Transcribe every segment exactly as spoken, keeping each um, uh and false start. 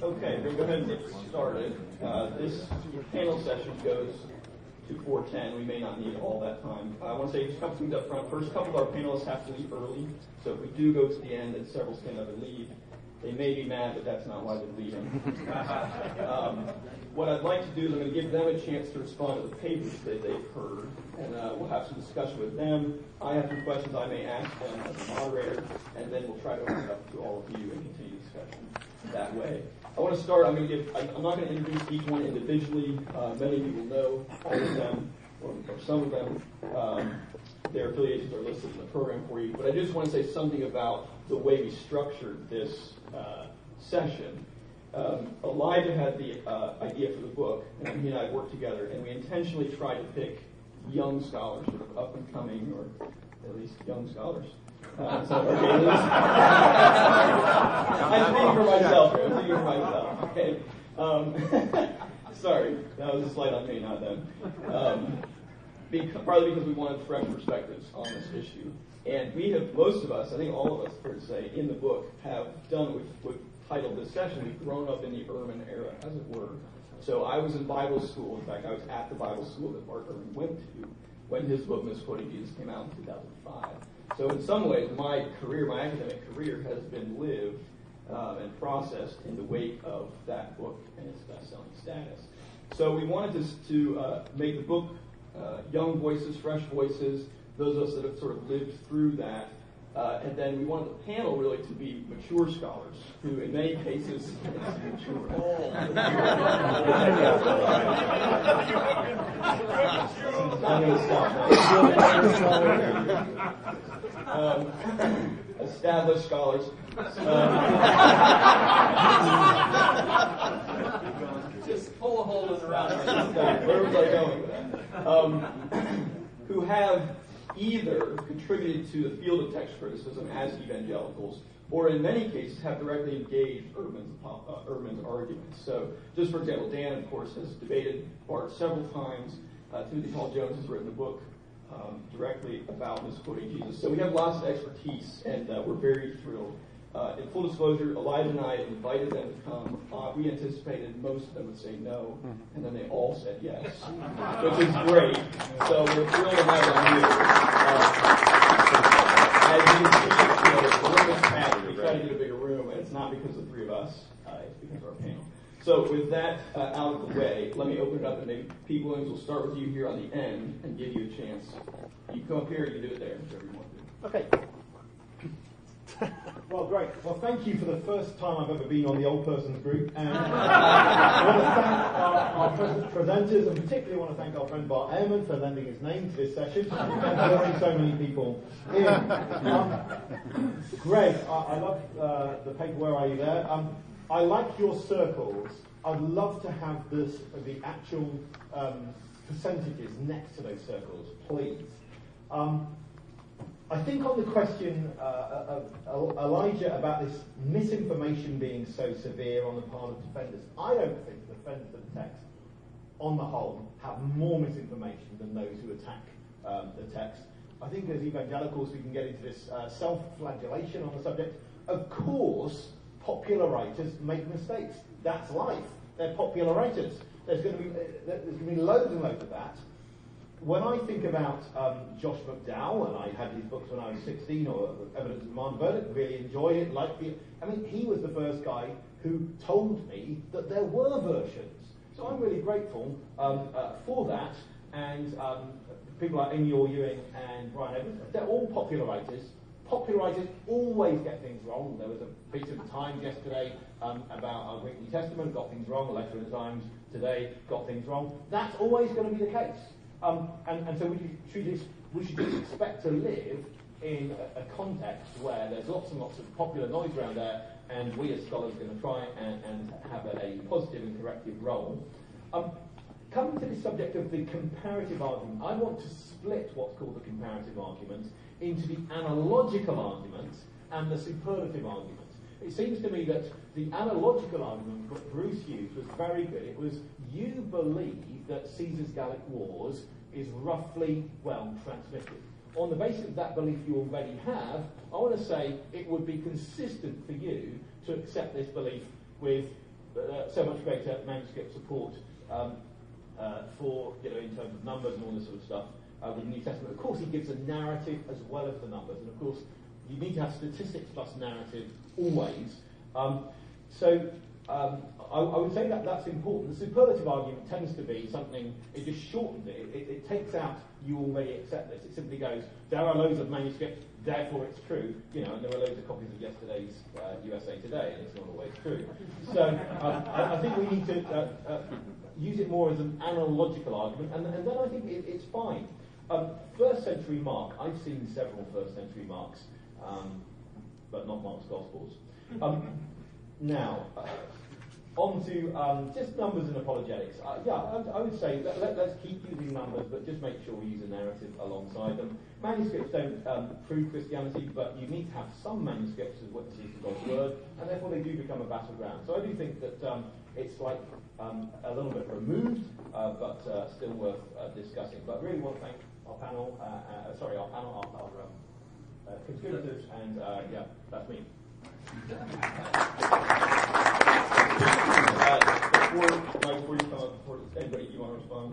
Okay, then go ahead and get started. Uh, this panel session goes to four ten. We may not need all that time. I want to say just a couple things up front. First, a couple of our panelists have to leave early, so if we do go to the end and several stand up and leave, they may be mad, but that's not why they're leaving. um, what I'd like to do is I'm going to give them a chance to respond to the papers that they've heard, and uh, we'll have some discussion with them. I have some questions I may ask them as a moderator, and then we'll try to open it up to all of you and continue discussion that way. I want to start, I'm going to give, I'm not going to introduce each one individually. Uh, many of you will know all of them, or, or some of them. Um, their affiliations are listed in the program for you, but I just want to say something about the way we structured this uh, session. Um, Elijah had the uh, idea for the book, and he and I worked together, and we intentionally tried to pick young scholars, sort of up and coming, or at least young scholars. Uh, so, okay, at least, I'm thinking for myself. I'm thinking for myself. Okay. Um, sorry, that was a slight on me, not them. Um, Because, partly because we wanted fresh perspectives on this issue. And we have, most of us, I think all of us, per se, in the book, have done what we've titled this session, we've grown up in the Ehrman era, as it were. So I was in Bible school. In fact, I was at the Bible school that Mark Irwin went to when his book, Misquoting Jesus, came out in two thousand five. So in some ways, my career, my academic career, has been lived um, and processed in the wake of that book and its best-selling status. So we wanted to, to uh, make the book Uh, young voices, fresh voices, those of us that have sort of lived through that. Uh, and then we wanted the panel really to be mature scholars, who in many cases mature. I'm going to stop. um, established scholars. Um, just pull a hole in the round. Where was I going with that? Um, who have either contributed to the field of text criticism as evangelicals, or in many cases have directly engaged Ehrman's, uh, Ehrman's arguments. So, just for example, Dan, of course, has debated Bart several times. Uh, Timothy Paul Jones has written a book um, directly about Misquoting Jesus. So we have lots of expertise, and uh, we're very thrilled. Uh, in full disclosure, Elijah and I invited them to come. Uh, we anticipated most of them would say no, and then they all said yes, which is great. So we're thrilled to have them here. Uh, as you can see, you know, the room is packed. We try to get a bigger room, and it's not because of the three of us. Uh, it's because of our panel. So with that uh, out of the way, let me open it up, and maybe Pete Williams will start with you here on the end and give you a chance. You can come up here, you can do it there, whichever you want to. Okay. Well, great. Well, thank you for the first time I've ever been on the old person's group. And I want to thank our, our presenters, and particularly want to thank our friend Bart Ehrman for lending his name to this session and drawing so many people in. Um, Greg, I, I love uh, the paper. Where are you there? Um, I like your circles. I'd love to have this, the actual um, percentages next to those circles, please. Um, I think on the question, uh, of Elijah, about this misinformation being so severe on the part of defenders, I don't think the defenders of the text, on the whole, have more misinformation than those who attack um, the text. I think as evangelicals we can get into this uh, self-flagellation on the subject. Of course, popular writers make mistakes. That's life. They're popular writers. There's going to be, there's going to be loads and loads of that. When I think about um, Josh McDowell, and I had his books when I was sixteen, or Evidence of Demand Verdict, really enjoyed it, liked it. I mean, he was the first guy who told me that there were versions. So I'm really grateful um, uh, for that. And um, people like Amy or Ewing and Brian Evans, they're all popular writers. Popular writers always get things wrong. There was a piece in Times yesterday um, about the New Testament, got things wrong. A letter in Times today, got things wrong. That's always going to be the case. Um, and, and so we should, just, we should just expect to live in a, a context where there's lots and lots of popular noise around there, and we as scholars are going to try and, and have a positive and corrective role. Um, coming to the subject of the comparative argument, I want to split what's called the comparative argument into the analogical argument and the superlative argument. It seems to me that the analogical argument that Bruce used was very good. It was, you believe that Caesar's Gallic Wars is roughly well transmitted. On the basis of that belief you already have, I want to say it would be consistent for you to accept this belief with but uh, so much greater manuscript support um, uh, for, you know, in terms of numbers and all this sort of stuff uh, with the New Testament. Of course, he gives a narrative as well as the numbers, and of course, you need to have statistics plus narrative always. Um, so um, I, I would say that that's important. The superlative argument tends to be something, it just shortens it. It, it, it takes out, you already accept this. It simply goes, there are loads of manuscripts, therefore it's true. You know, and there are loads of copies of yesterday's uh, U S A Today, and it's not always true. So uh, I, I think we need to uh, uh, use it more as an analogical argument, and, and then I think it, it's fine. Um, first century Mark, I've seen several first century Marks, Um, but not Mark's Gospels. Um, now, uh, on to um, just numbers and apologetics. Uh, yeah, I, I would say let, let, let's keep using numbers, but just make sure we use a narrative alongside them. Manuscripts don't um, prove Christianity, but you need to have some manuscripts as witnesses to God's Word, and therefore they do become a battleground. So I do think that um, it's like um, a little bit removed, uh, but uh, still worth uh, discussing. But I really want to thank our panel, uh, uh, sorry, our panel, our, our um, Uh, contributors, and uh, yeah, that's me. Uh, before, Mike, before you come up, before anybody, do you want to respond?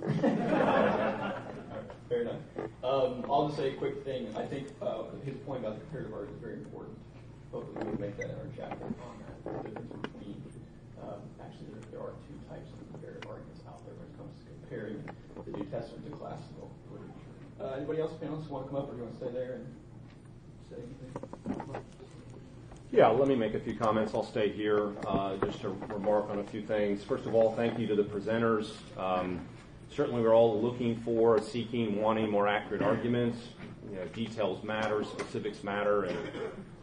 Right, fair enough. Um, I'll just say a quick thing. I think uh, his point about the comparative art is very important. Hopefully, we'll make that in our chapter on that. The difference between, um, actually, there are two types of comparative arguments out there when it comes to comparing the New Testament to classical literature. Uh, anybody else panelists want to come up, or do you want to stay there and say anything? Yeah, let me make a few comments. I'll stay here uh, just to remark on a few things. First of all, thank you to the presenters. Um, certainly we're all looking for, seeking, wanting more accurate arguments. You know, details matter, specifics matter, and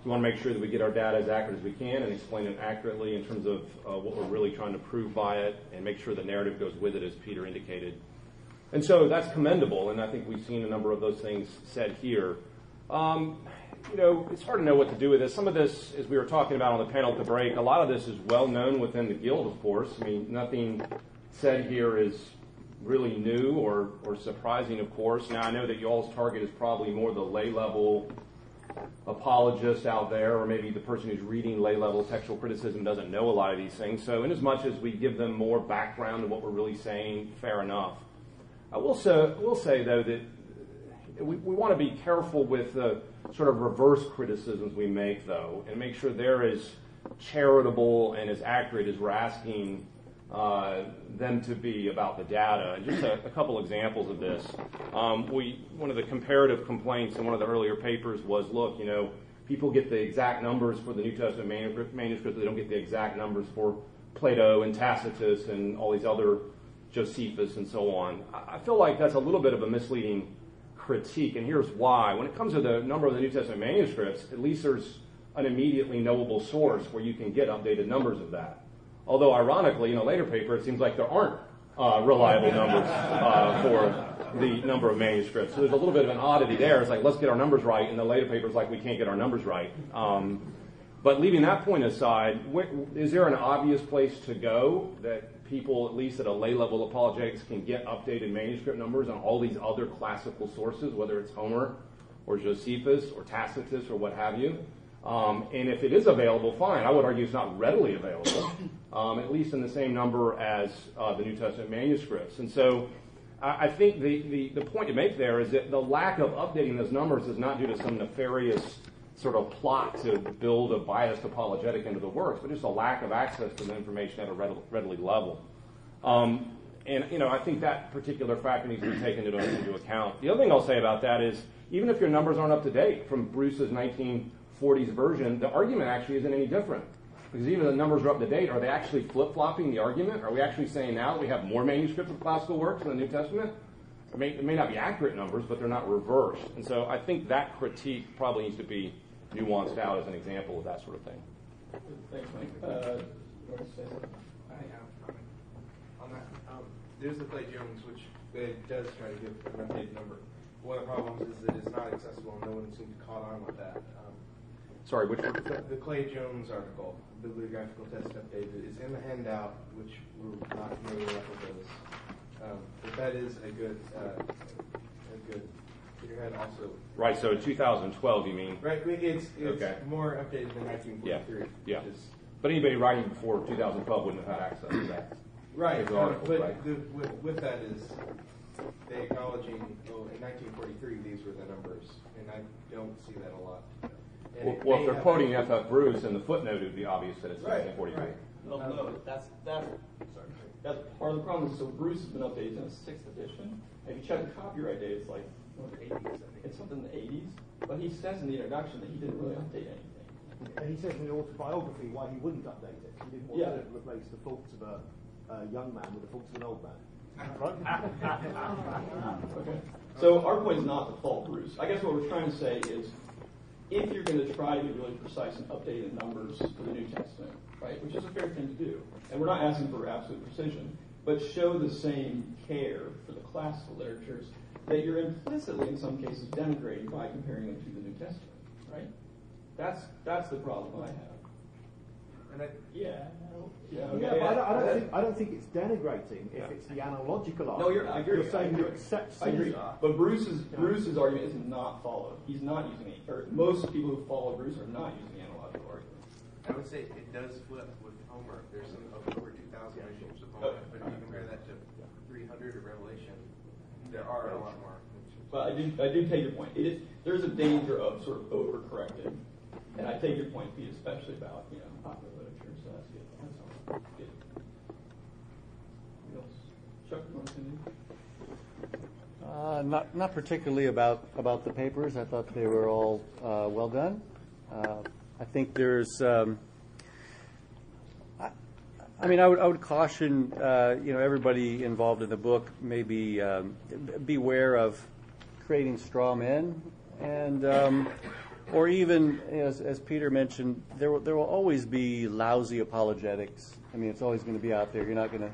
we want to make sure that we get our data as accurate as we can and explain it accurately in terms of uh, what we're really trying to prove by it, and make sure the narrative goes with it, as Peter indicated. And so that's commendable, and I think we've seen a number of those things said here. Um, you know, it's hard to know what to do with this. Some of this, as we were talking about on the panel at the break, a lot of this is well known within the Guild, of course. I mean, nothing said here is really new or, or surprising, of course. Now, I know that y'all's target is probably more the lay-level apologist out there, or maybe the person who's reading lay-level textual criticism doesn't know a lot of these things. So in as much as we give them more background of what we're really saying, fair enough. I will say, will say, though, that we, we want to be careful with the sort of reverse criticisms we make, though, and make sure they're as charitable and as accurate as we're asking uh, them to be about the data. And just a, a couple examples of this. Um, we one of the comparative complaints in one of the earlier papers was, look, you know, people get the exact numbers for the New Testament manuscripts, manuscript, they don't get the exact numbers for Plato and Tacitus and all these other Josephus and so on. I feel like that's a little bit of a misleading critique, and here's why. When it comes to the number of the New Testament manuscripts, at least there's an immediately knowable source where you can get updated numbers of that. Although, ironically, in a later paper, it seems like there aren't uh, reliable numbers uh, for the number of manuscripts. So there's a little bit of an oddity there. It's like, let's get our numbers right, and the later paper's like, we can't get our numbers right. Um, but leaving that point aside, wh- is there an obvious place to go that people, at least at a lay-level apologetics, can get updated manuscript numbers on all these other classical sources, whether it's Homer or Josephus or Tacitus or what have you? Um, and if it is available, fine. I would argue it's not readily available, um, at least in the same number as uh, the New Testament manuscripts. And so I, I think the, the, the point to make there is that the lack of updating those numbers is not due to some nefarious sort of plot to build a biased apologetic into the works, but just a lack of access to the information at a readily level. Um, and, you know, I think that particular factor needs to be taken into, into account. The other thing I'll say about that is, even if your numbers aren't up to date from Bruce's nineteen forties version, the argument actually isn't any different. Because even if the numbers are up to date, are they actually flip-flopping the argument? Are we actually saying now that we have more manuscripts of classical works in the New Testament? It may, it may not be accurate numbers, but they're not reversed. And so I think that critique probably needs to be nuanced out as an example of that sort of thing. Thanks, Mike. Uh, you want to say something? I have a comment on that. Um, there's the Clay Jones, which it does try to give an updated number. One of the problems is that it's not accessible, and no one seems to caught on with that. Um, Sorry, which one? The, the Clay Jones article, Bibliographical Test Updated, is in the handout, which we're not familiar with those. Um, but that is a good, uh, a good Peter had also. Right, so in two thousand twelve, you mean? Right, it's, it's okay. More updated than nineteen forty-three. Yeah, yeah. Is, but anybody writing before two thousand twelve wouldn't have had access to that. Right, uh, article, but right? The, with, with that is they acknowledging, well, in nineteen forty-three, these were the numbers, and I don't see that a lot. Well, well, if they're quoting F F Bruce in the footnote, it would be obvious that it's right, nineteen forty-three. Right. Well, no, that's, that's, sorry, that's part of the problem. So Bruce has been updated in the sixth edition. If you check the copyright date, it's like it's something in the eighties. But he says in the introduction that he didn't really update anything. And he says in the autobiography why he wouldn't update it. He didn't want yeah. to replace the faults of a uh, young man with the faults of an old man. Right? Okay. So our point is not to fault Bruce. I guess what we're trying to say is, if you're going to try to be really precise and update the numbers for the New Testament, right, which is a fair thing to do, and we're not asking for absolute precision, but show the same care for the classical literatures that you're implicitly, in some cases, denigrating by comparing them to the New Testament, right? That's that's the problem I have. And I, yeah, yeah, okay, yeah, but yeah. I don't, I don't think I don't think it's denigrating if yeah. it's the analogical argument. No, you're I agree. You're saying you accept. I agree. But Bruce's yeah. Bruce's argument is not followed. He's not using it. Or most people who follow Bruce are not using the analogical argument. I would say it does flip with Homer. There's some over two thousand editions of Homer, but if you compare that to three hundred of Revelation, there are a lot more. But I do I do take your point. It is there's a danger of sort of overcorrecting, and I take your point, Pete, especially about you know popular literature. So that's good. That's good. What else? Chuck, you want to continue? Uh, not not particularly about about the papers. I thought they were all uh, well done. Uh, I think there's. Um, I, I mean, I would I would caution uh, you know everybody involved in the book maybe um, beware of creating straw men, and um, or even as as Peter mentioned, there will, there will always be lousy apologetics. I mean, it's always going to be out there. You're not going to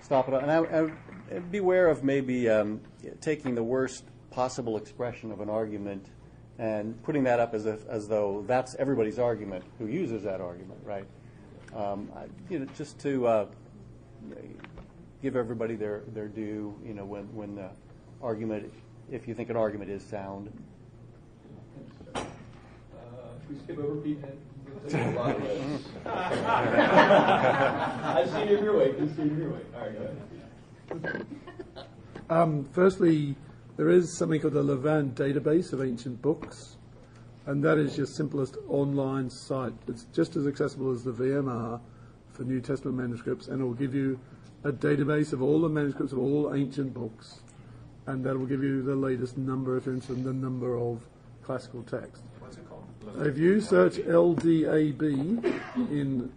stop it. And I, I would beware of maybe um, taking the worst possible expression of an argument and putting that up as if, as though that's everybody's argument who uses that argument, right? Um, I, you know, just to uh, give everybody their, their due, you know, when when the argument, if you think an argument is sound. Uh, should we skip over Pete? I've seen it your way. I've seen it your way. All right, go ahead. Um, firstly. There is something called the Leuven Database of Ancient Books, and that is your simplest online site. It's just as accessible as the V M R for New Testament manuscripts, and it will give you a database of all the manuscripts of all ancient books, and that will give you the latest number, if you're interested in the number of classical texts. What's it called? If you search L D A B in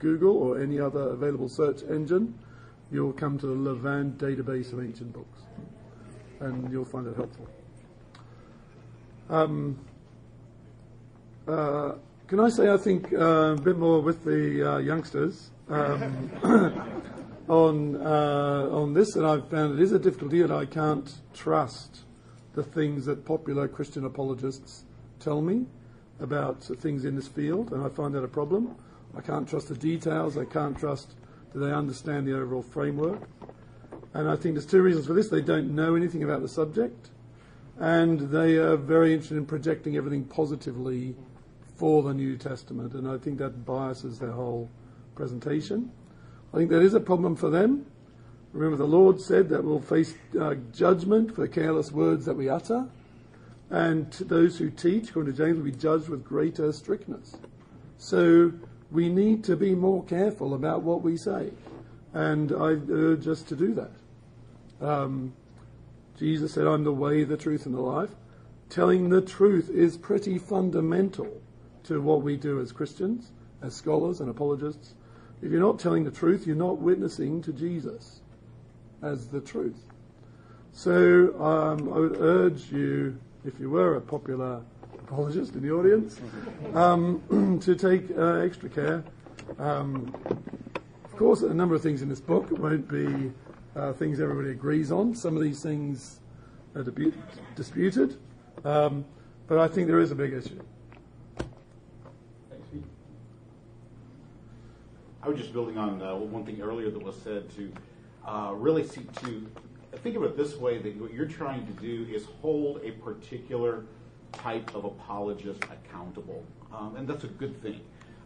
Google or any other available search engine, you'll come to the Leuven Database of Ancient Books. And you'll find it helpful. Um, uh, can I say I think uh, a bit more with the uh, youngsters um, on uh, on this, and I've found it is a difficulty, and I can't trust the things that popular Christian apologists tell me about things in this field, and I find that a problem. I can't trust the details. I can't trust that they understand the overall framework. And I think there's two reasons for this. They don't know anything about the subject, and they are very interested in projecting everything positively for the New Testament, and I think that biases their whole presentation. I think that is a problem for them. Remember, the Lord said that we'll face uh, judgment for the careless words that we utter, and those who teach, according to James, will be judged with greater strictness. So we need to be more careful about what we say. And I urge us to do that. Um, Jesus said, I'm the way, the truth, and the life. Telling the truth is pretty fundamental to what we do as Christians, as scholars and apologists. If you're not telling the truth, you're not witnessing to Jesus as the truth. So um, I would urge you, if you were a popular apologist in the audience, um, to take uh, extra care. Um, Of course, a number of things in this book won't be uh, things everybody agrees on. Some of these things are debu- disputed, um, but I think there is a big issue. Thanks, Pete. I was just building on uh, one thing earlier that was said, to uh, really seek to think of it this way, that what you're trying to do is hold a particular type of apologist accountable. Um, and that's a good thing,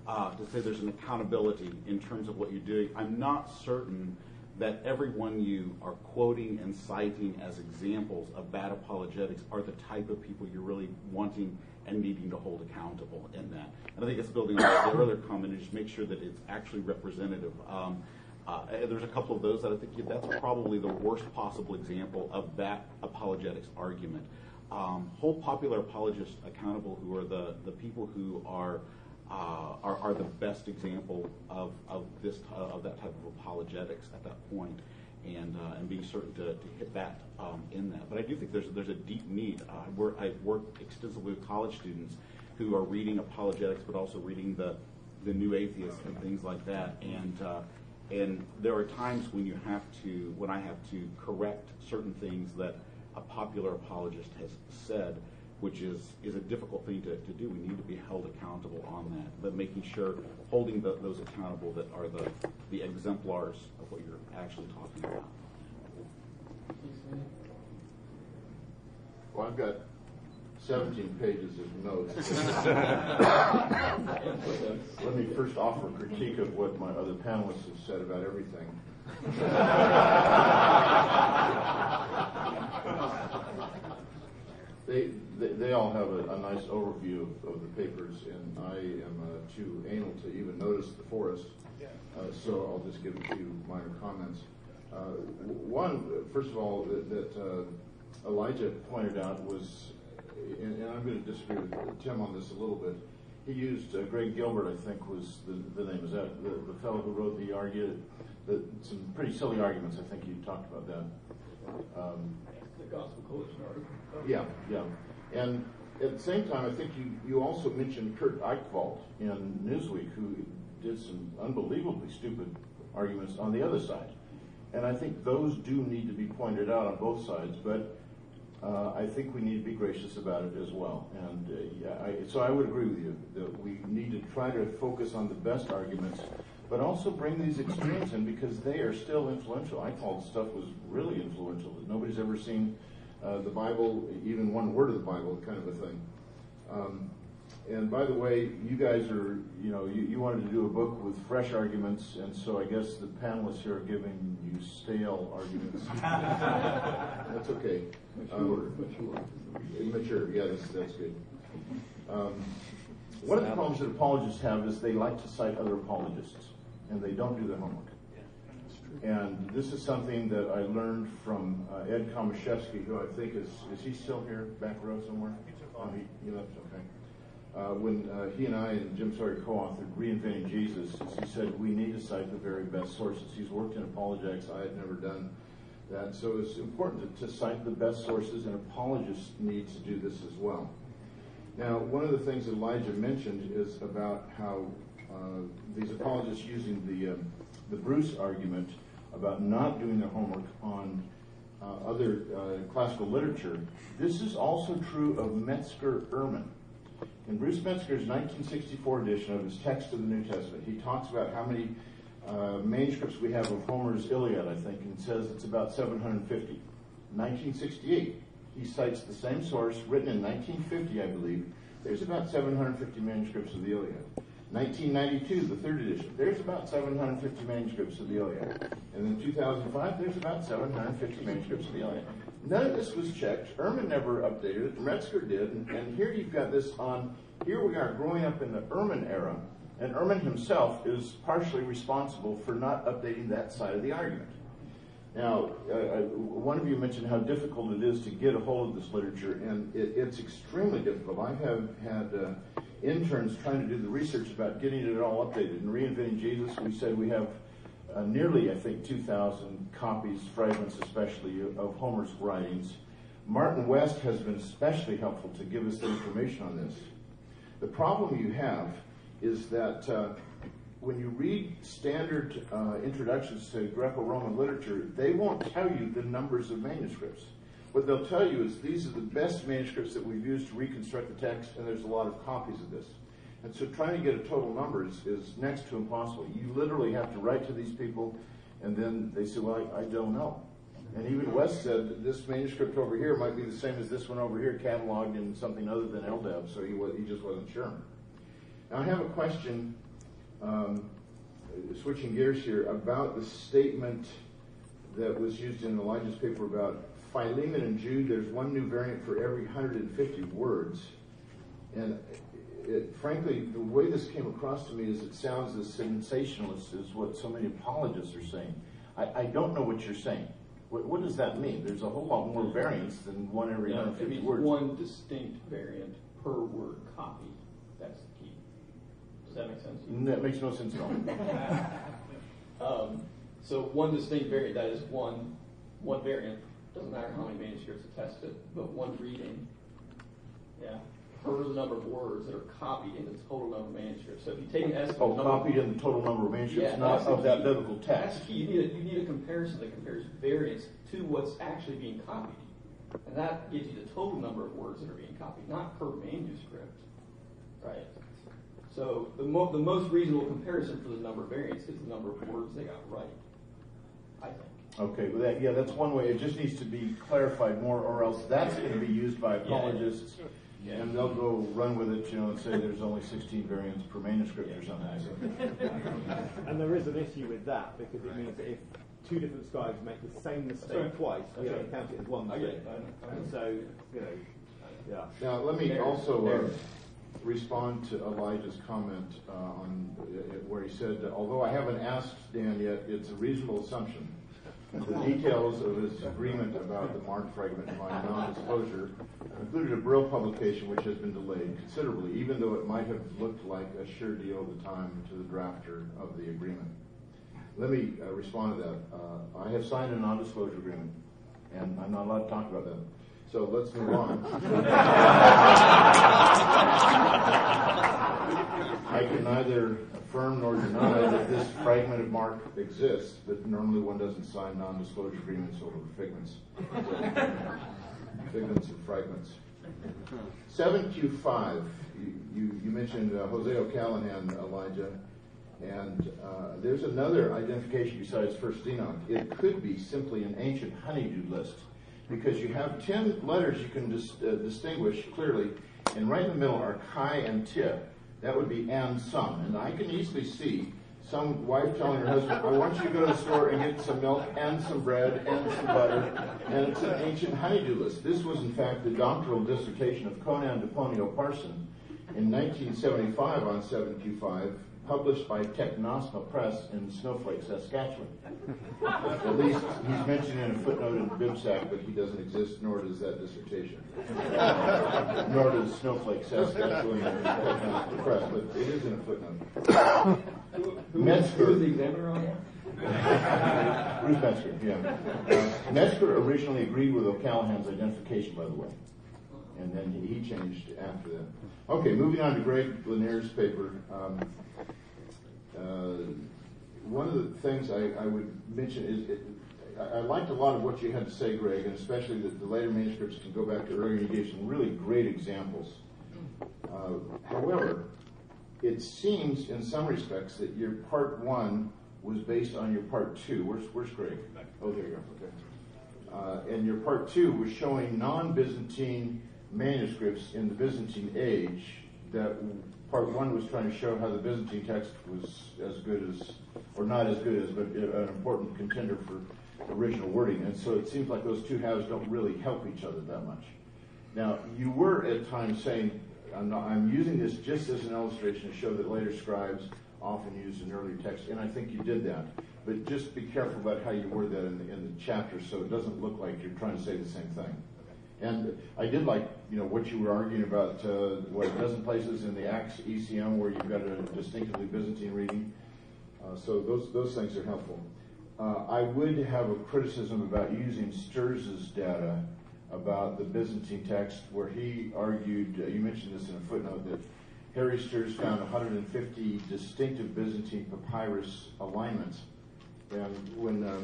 uh, to say there's an accountability in terms of what you're doing. I'm not certain that everyone you are quoting and citing as examples of bad apologetics are the type of people you're really wanting and needing to hold accountable in that. And I think it's building on the earlier comment, and just make sure that it's actually representative. Um, uh, there's a couple of those that I think yeah, that's probably the worst possible example of that apologetics argument. Um, hold popular apologists accountable who are the, the people who are Uh, are, are the best example of of this uh, of that type of apologetics at that point, and uh, and being certain to, to hit that um, in that. But I do think there's there's a deep need. Uh, where I work extensively with college students who are reading apologetics, but also reading the the New Atheist and things like that. And uh, and there are times when you have to when I have to correct certain things that a popular apologist has said, which is, is a difficult thing to, to do. We need to be held accountable on that, but making sure, holding the, those accountable that are the, the exemplars of what you're actually talking about. Well, I've got seventeen pages of notes. Let me first offer a critique of what my other panelists have said about everything. They, they they all have a, a nice overview of, of the papers, and I am uh, too anal to even notice the forest, uh, so I'll just give a few minor comments. Uh, one, first of all, that, that uh, Elijah pointed out was, and, and I'm going to disagree with Tim on this a little bit, he used uh, Greg Gilbert, I think was the, the name, is that the, the fellow who wrote the argument, the, some pretty silly arguments, I think you talked about that. Um, Gospel Coalition article. Yeah, yeah. And at the same time, I think you, you also mentioned Kurt Eichwald in Newsweek, who did some unbelievably stupid arguments on the other side. And I think those do need to be pointed out on both sides, but uh, I think we need to be gracious about it as well. And uh, yeah, I, so I would agree with you that we need to try to focus on the best arguments, but also bring these extremes in because they are still influential. Eichwald's stuff was really influential. Nobody's ever seen uh, the Bible, even one word of the Bible, kind of a thing. Um, and by the way, you guys are, you know, you, you wanted to do a book with fresh arguments, and so I guess the panelists here are giving you stale arguments. That's okay. Mature. Um, mature. Mature, yeah, that's, that's good. Um, one of the problems that apologists have is they like to cite other apologists, and they don't do their homework. And this is something that I learned from uh, Ed Komaszewski, who I think is, is he still here, back row somewhere? He took off. Oh, he, he left, okay. Uh, when uh, he and I and Jim Sawyer co-authored Reinventing Jesus, he said, we need to cite the very best sources. He's worked in apologetics, I had never done that. So it's important to, to cite the best sources, and apologists need to do this as well. Now, one of the things that Elijah mentioned is about how uh, these apologists using the... Um, the Bruce argument about not doing their homework on uh, other uh, classical literature. This is also true of Metzger Ehrman. In Bruce Metzger's nineteen sixty-four edition of his text of the New Testament, he talks about how many uh, manuscripts we have of Homer's Iliad, I think, and says it's about seven hundred fifty. nineteen sixty-eight, he cites the same source, written in nineteen fifty, I believe. There's about seven hundred fifty manuscripts of the Iliad. nineteen ninety-two, the third edition, there's about seven hundred fifty manuscripts of the Iliad. And then two thousand five, there's about seven hundred fifty manuscripts of the Iliad. None of this was checked. Ehrman never updated it. Metzger did. And, and here you've got this on, here we are growing up in the Ehrman era, and Ehrman himself is partially responsible for not updating that side of the argument. Now, uh, one of you mentioned how difficult it is to get a hold of this literature, and it, it's extremely difficult. I have had... Uh, interns trying to do the research about getting it all updated. In Reinventing Jesus, we said we have uh, nearly, I think, two thousand copies, fragments especially, of Homer's writings. Martin West has been especially helpful to give us the information on this. The problem you have is that uh, when you read standard uh, introductions to Greco-Roman literature, they won't tell you the numbers of manuscripts. What they'll tell you is these are the best manuscripts that we've used to reconstruct the text, and there's a lot of copies of this. And so trying to get a total number is, is next to impossible. You literally have to write to these people, and then they say, well, I, I don't know. And even West said that this manuscript over here might be the same as this one over here, cataloged in something other than L D A B, so he was, he just wasn't sure. Now I have a question, um, switching gears here, about the statement that was used in Elijah's paper about Philemon and Jude. There's one new variant for every one hundred fifty words. And it, frankly, the way this came across to me is it sounds as sensationalist as what so many apologists are saying. I, I don't know what you're saying. What, what does that mean? There's a whole lot more variants than one every no, one hundred fifty it words. One distinct variant per word copy. That's the key. Does that make sense? That makes no sense at all. um, so one distinct variant, that is one, one variant. Doesn't matter how many manuscripts attest it, but one reading. Yeah. Per the number of words that are copied in the total number of manuscripts. So if you take an estimate, oh, copied in the total number of manuscripts, yeah, not of that biblical text. That's key. You need a, you need a comparison that compares variants to what's actually being copied, and that gives you the total number of words that are being copied, not per manuscript, right? So the mo the most reasonable comparison for the number of variants is the number of words they got right, I think. Okay, well that, yeah, that's one way. It just needs to be clarified more, or else that's going to be used by apologists. Yeah. Yeah. And they'll go run with it, you know, and say there's only sixteen variants per manuscript yeah. or something. And there is an issue with that, because it means that if two different scribes make the same mistake Sorry. twice, we only count it as one mistake. And so, you know, yeah. Now, let me there, also there. Uh, respond to Elijah's comment uh, on uh, where he said, although I haven't asked Dan yet, it's a reasonable assumption. The details of his agreement about the Mark fragment and my non-disclosure included a Brill publication which has been delayed considerably, even though it might have looked like a sure deal at the time to the drafter of the agreement. Let me uh, respond to that. Uh, I have signed a non-disclosure agreement, and I'm not allowed to talk about that. So let's move on. I can neither affirm nor deny that this fragment of Mark exists, but normally one doesn't sign non-disclosure agreements over figments. Figments and fragments. seven Q five, you, you, you mentioned uh, Jose O'Callahan, Elijah, and uh, there's another identification besides First Enoch. It could be simply an ancient honeydew list, because you have ten letters you can dis uh, distinguish clearly, and right in the middle are chi and tia. That would be and some. And I can easily see some wife telling her husband, I want you to go to the store and get some milk and some bread and some butter. And it's an ancient honeydew list. This was, in fact, the doctoral dissertation of Conan Deponio Parson in nineteen seventy-five on seven Q five, published by Technosma Press in Snowflake, Saskatchewan. At least he's mentioned in a footnote in BibSac, but he doesn't exist, nor does that dissertation. Nor does Snowflake, Saskatchewan, Technosma Press, but it is in a footnote. Who, who, Metzger, who was the examiner on that? Bruce Metzger, yeah. Uh, Metzger originally agreed with O'Callahan's identification, by the way, and then he changed after that. Okay, moving on to Greg Lanier's paper. Um, uh, one of the things I, I would mention is it, I, I liked a lot of what you had to say, Greg, and especially that the later manuscripts can go back to earlier. You gave some really great examples. Uh, however, it seems in some respects that your part one was based on your part two. Where's, where's Greg? Oh, there you go. Okay. Uh, and your part two was showing non-Byzantine manuscripts in the Byzantine age. That part one was trying to show how the Byzantine text was as good as, or not as good as, but an important contender for original wording. And so it seems like those two halves don't really help each other that much. Now, you were at times saying, I'm, not, I'm using this just as an illustration to show that later scribes often used an earlier text, and I think you did that. But just be careful about how you word that in the, in the chapter, so it doesn't look like you're trying to say the same thing. And I did like, you know, what you were arguing about, uh, what, a dozen places in the Acts E C M where you've got a distinctively Byzantine reading. Uh, so those those things are helpful. Uh, I would have a criticism about using Sturz's data about the Byzantine text, where he argued, uh, you mentioned this in a footnote, that Harry Sturz found one hundred fifty distinctive Byzantine papyrus alignments. And when uh,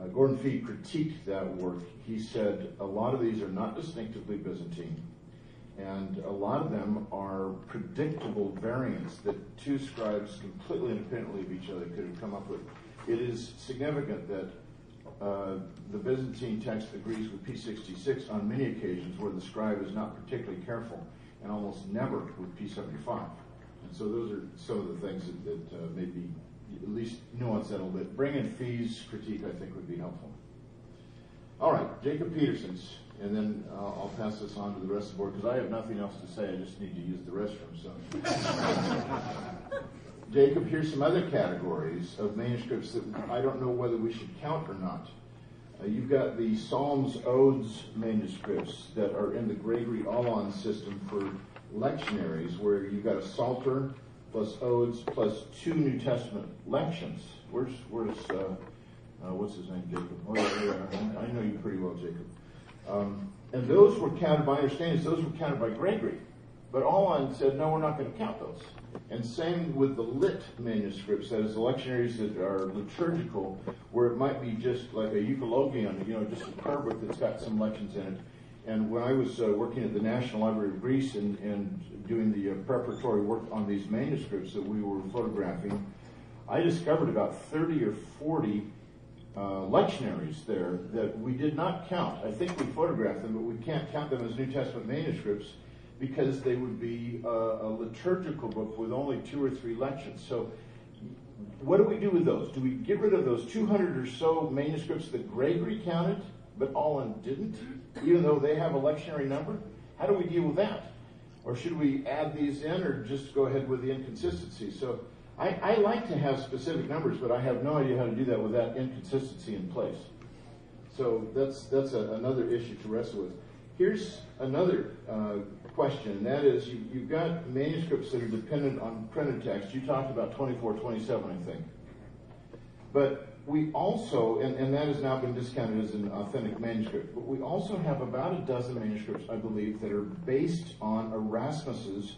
uh, Gordon Fee critiqued that work, he said a lot of these are not distinctively Byzantine, and a lot of them are predictable variants that two scribes completely independently of each other could have come up with. It is significant that Uh, the Byzantine text agrees with P sixty-six on many occasions where the scribe is not particularly careful, and almost never with P seventy-five. And so those are some of the things that, that uh, maybe at least nuance that a little bit. Bring in fees critique, I think, would be helpful. All right, Jacob Peterson's, and then uh, I'll pass this on to the rest of the board, because I have nothing else to say. I just need to use the restroom. So, Jacob, here's some other categories of manuscripts that I don't know whether we should count or not. Uh, you've got the Psalms Odes manuscripts that are in the Gregory Allon system for lectionaries, where you've got a Psalter plus Odes plus two New Testament lections. Where's, where's, uh, uh, what's his name, Jacob? Oh, yeah, I know you pretty well, Jacob. Um, and those were counted, my understanding is those were counted by Gregory. But Allon said, no, we're not going to count those. And same with the lit manuscripts, that is, the lectionaries that are liturgical, where it might be just like a eulogium, you know, just a prayer book that's got some lections in it. And when I was uh, working at the National Library of Greece and, and doing the uh, preparatory work on these manuscripts that we were photographing, I discovered about thirty or forty uh, lectionaries there that we did not count. I think we photographed them, but we can't count them as New Testament manuscripts, because they would be a, a liturgical book with only two or three lections. So what do we do with those? Do we get rid of those two hundred or so manuscripts that Gregory counted, but Allon didn't, even though they have a lectionary number? How do we deal with that? Or should we add these in, or just go ahead with the inconsistency? So I, I like to have specific numbers, but I have no idea how to do that with that inconsistency in place. So that's, that's a, another issue to wrestle with. Here's another uh, question, and that is, you, you've got manuscripts that are dependent on printed text. You talked about twenty-four twenty-seven, I think. But we also, and, and that has now been discounted as an authentic manuscript, but we also have about a dozen manuscripts, I believe, that are based on Erasmus's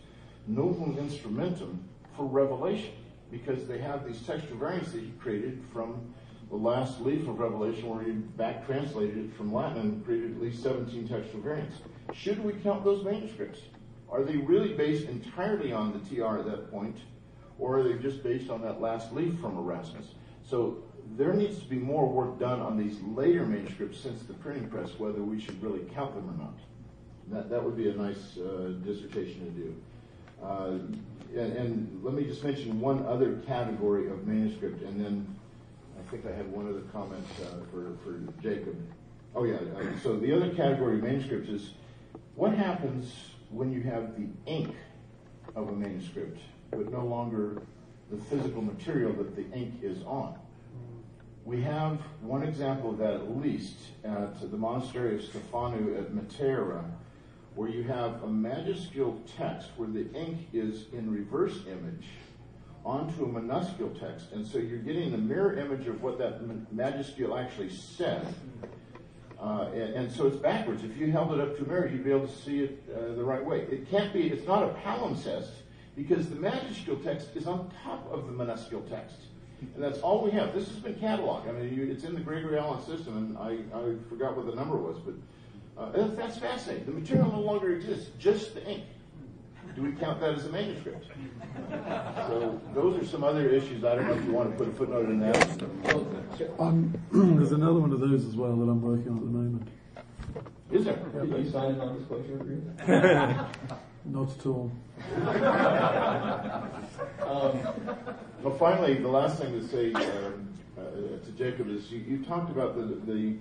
Novum Instrumentum for Revelation, because they have these textual variants that he created from the last leaf of Revelation, where he back translated it from Latin and created at least seventeen textual variants. Should we count those manuscripts? Are they really based entirely on the T R at that point, or are they just based on that last leaf from Erasmus? So there needs to be more work done on these later manuscripts since the printing press, whether we should really count them or not. That, that would be a nice uh, dissertation to do. Uh, and, and let me just mention one other category of manuscript, and then I think I had one other comment uh, for, for Jacob. Oh yeah, uh, so the other category of manuscripts is, what happens when you have the ink of a manuscript, but no longer the physical material that the ink is on? We have one example of that, at least, at the monastery of Stefanu at Matera, where you have a majuscule text where the ink is in reverse image onto a minuscule text. And so you're getting the mirror image of what that majuscule actually said. Uh, and, and so it's backwards. If you held it up to a mirror, you'd be able to see it uh, the right way. It can't be, it's not a palimpsest, because the majuscule text is on top of the minuscule text. And that's all we have. This has been cataloged. I mean, you, it's in the Gregory Allon system, and I, I forgot what the number was, but uh, that's fascinating. The material no longer exists, just the ink. Do we count that as a manuscript? So those are some other issues. I don't know if you want to put a footnote in that. Um, there's another one of those as well that I'm working on at the moment. Is there? Did you sign a non-disclosure agreement? Not at all. um, well, finally, the last thing to say uh, uh, to Jacob is, you, you talked about the, the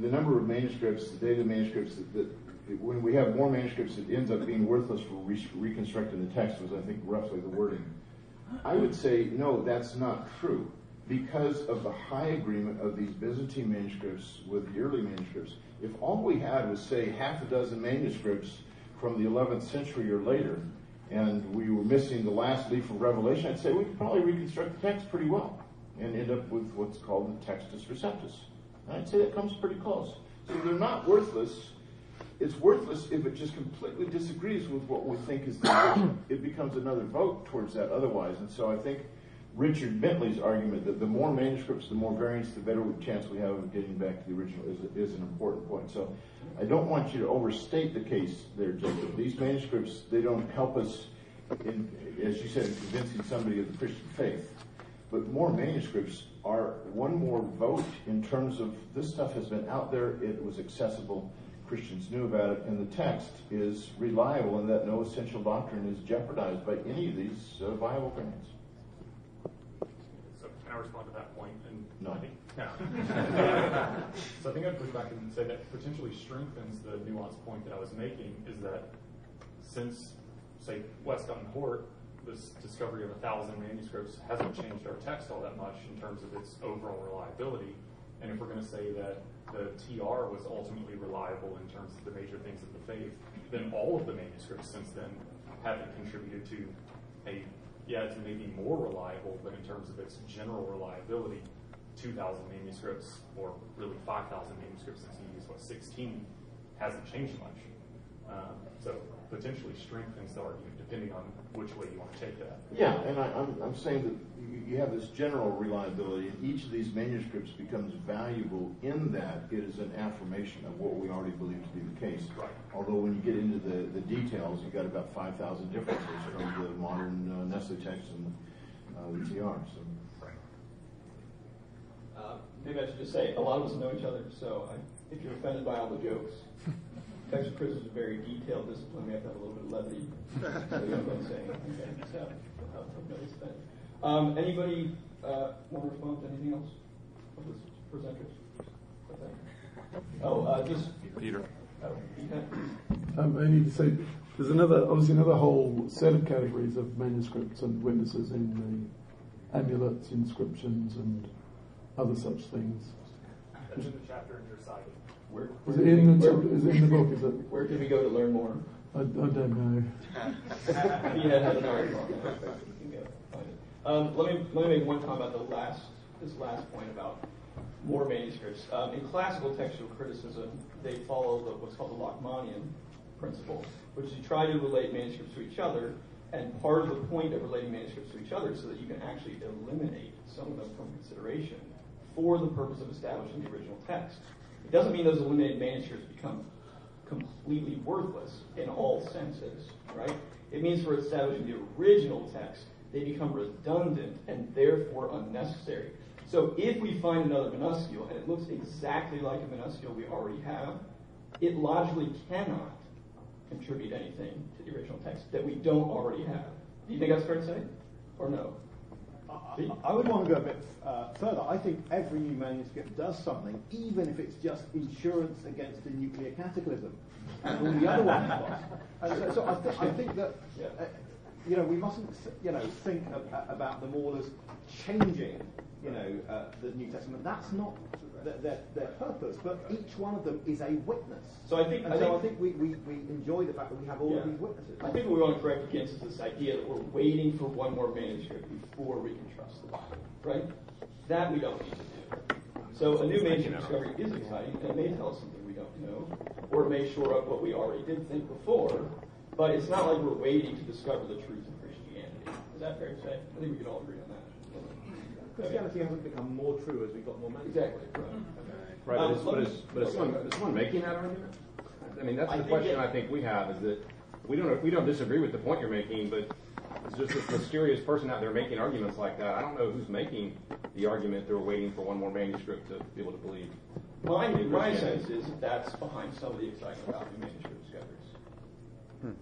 the number of manuscripts, the data of manuscripts that, that when we have more manuscripts, it ends up being worthless for re reconstructing the text, was, I think, roughly the wording. I would say, no, that's not true, because of the high agreement of these Byzantine manuscripts with the early manuscripts. If all we had was, say, half a dozen manuscripts from the eleventh century or later, and we were missing the last leaf of Revelation, I'd say we could probably reconstruct the text pretty well and end up with what's called the Textus Receptus. And I'd say that comes pretty close. So they're not worthless. It's worthless if it just completely disagrees with what we think is the vision. It becomes another vote towards that otherwise. And so I think Richard Bentley's argument that the more manuscripts, the more variants, the better chance we have of getting back to the original is, is an important point. So I don't want you to overstate the case there, Jacob. These manuscripts, they don't help us, in, as you said, in convincing somebody of the Christian faith. But more manuscripts are one more vote in terms of this stuff has been out there, it was accessible, Christians knew about it, and the text is reliable in that no essential doctrine is jeopardized by any of these uh, viable grounds. So can I respond to that point? And no. I think, no. So I think I'd push back and say that potentially strengthens the nuanced point that I was making, is that since, say, Westcott and Hort, this discovery of a thousand manuscripts hasn't changed our text all that much in terms of its overall reliability. And if we're going to say that the T R was ultimately reliable in terms of the major things of the faith, then all of the manuscripts since then haven't contributed to a, yeah, it's maybe more reliable, but in terms of its general reliability, two thousand manuscripts, or really five thousand manuscripts since you use, what, sixteen, hasn't changed much. Um, so potentially strengthens the argument, depending on which way you want to take that. Yeah, and I, I'm, I'm saying that you have this general reliability, and each of these manuscripts becomes valuable in that it is an affirmation of what we already believe to be the case. Right. Although when you get into the, the details, you've got about five thousand differences from the modern uh, Nestle text and uh, the T R. So. Right. Uh, maybe I should just say, a lot of us know each other, so I, if you're offended by all the jokes, textual criticism is a very detailed discipline. We have to have a little bit of levity. So, uh, um, anybody uh, want to respond to anything else of this presenters? Oh, uh, just Peter. Uh, Peter. Um, I need to say there's another, obviously another whole set of categories of manuscripts and witnesses in the amulets, inscriptions, and other such things. That's in the chapter in your side. Where, where is, it in we, the, where, is it in the book? Is it? Where can we go to learn more? I, I don't know. um, let me let me make one comment about the last this last point about more manuscripts. Um, in classical textual criticism, they follow the, what's called the Lachmanian principle, which is you try to relate manuscripts to each other, and part of the point of relating manuscripts to each other is so that you can actually eliminate some of them from consideration for the purpose of establishing the original text. It doesn't mean those eliminated manuscripts become completely worthless in all senses, right? It means for establishing the original text, they become redundant and therefore unnecessary. So if we find another minuscule and it looks exactly like a minuscule we already have, it logically cannot contribute anything to the original text that we don't already have. Do you think that's fair to say? Or no? I would want to go a bit uh, further. I think every new manuscript does something, even if it's just insurance against a nuclear cataclysm and all the other ones. And so, so I, th I think that uh, you know we mustn't you know think of, uh, about them all as changing you know uh, the New Testament. That's not th their, their purpose. But each one of them is a witness. So I think and I so think, I think we, we, we enjoy the fact that we have all yeah. of these witnesses. I think what we want to correct against is this idea that we're waiting for one more manuscript before we can trust the Bible, right? That we don't need to do. So a new manuscript discovery is exciting, and it may tell us something we don't know, or it may shore up what we already did think before. But it's not like we're waiting to discover the truth of Christianity. Is that fair to say? I think we can all agree on that. Christianity hasn't become more true as we've got more manuscripts. Exactly. Right, um, but is but someone making that argument? I mean, that's the I question it, I think we have, is that we don't we don't disagree with the point you're making, but it's just this mysterious person out there making arguments like that. I don't know who's making the argument they're waiting for one more manuscript to be able to believe. My, my sense is that that's behind some of the excitement about the manuscript discoveries. Hmm.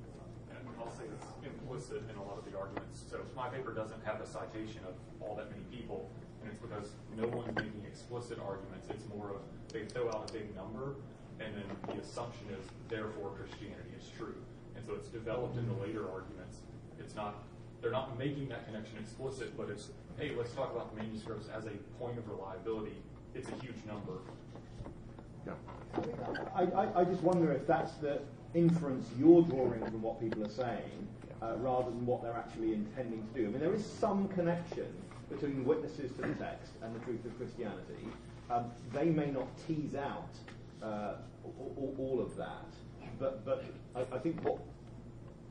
And I'll say it's implicit in a lot of the arguments. So my paper doesn't have a citation of all that many people, and it's because no one's making explicit arguments. It's more of they throw out a big number, and then the assumption is, therefore, Christianity is true. And so it's developed in the later arguments. It's not, they're not making that connection explicit, but it's, hey, let's talk about the manuscripts as a point of reliability. It's a huge number. Yeah. I, I, I just wonder if that's the inference you're drawing from what people are saying, uh, rather than what they're actually intending to do. I mean, there is some connection between witnesses to the text and the truth of Christianity. Um, they may not tease out uh, all, all of that, but, but I, I think what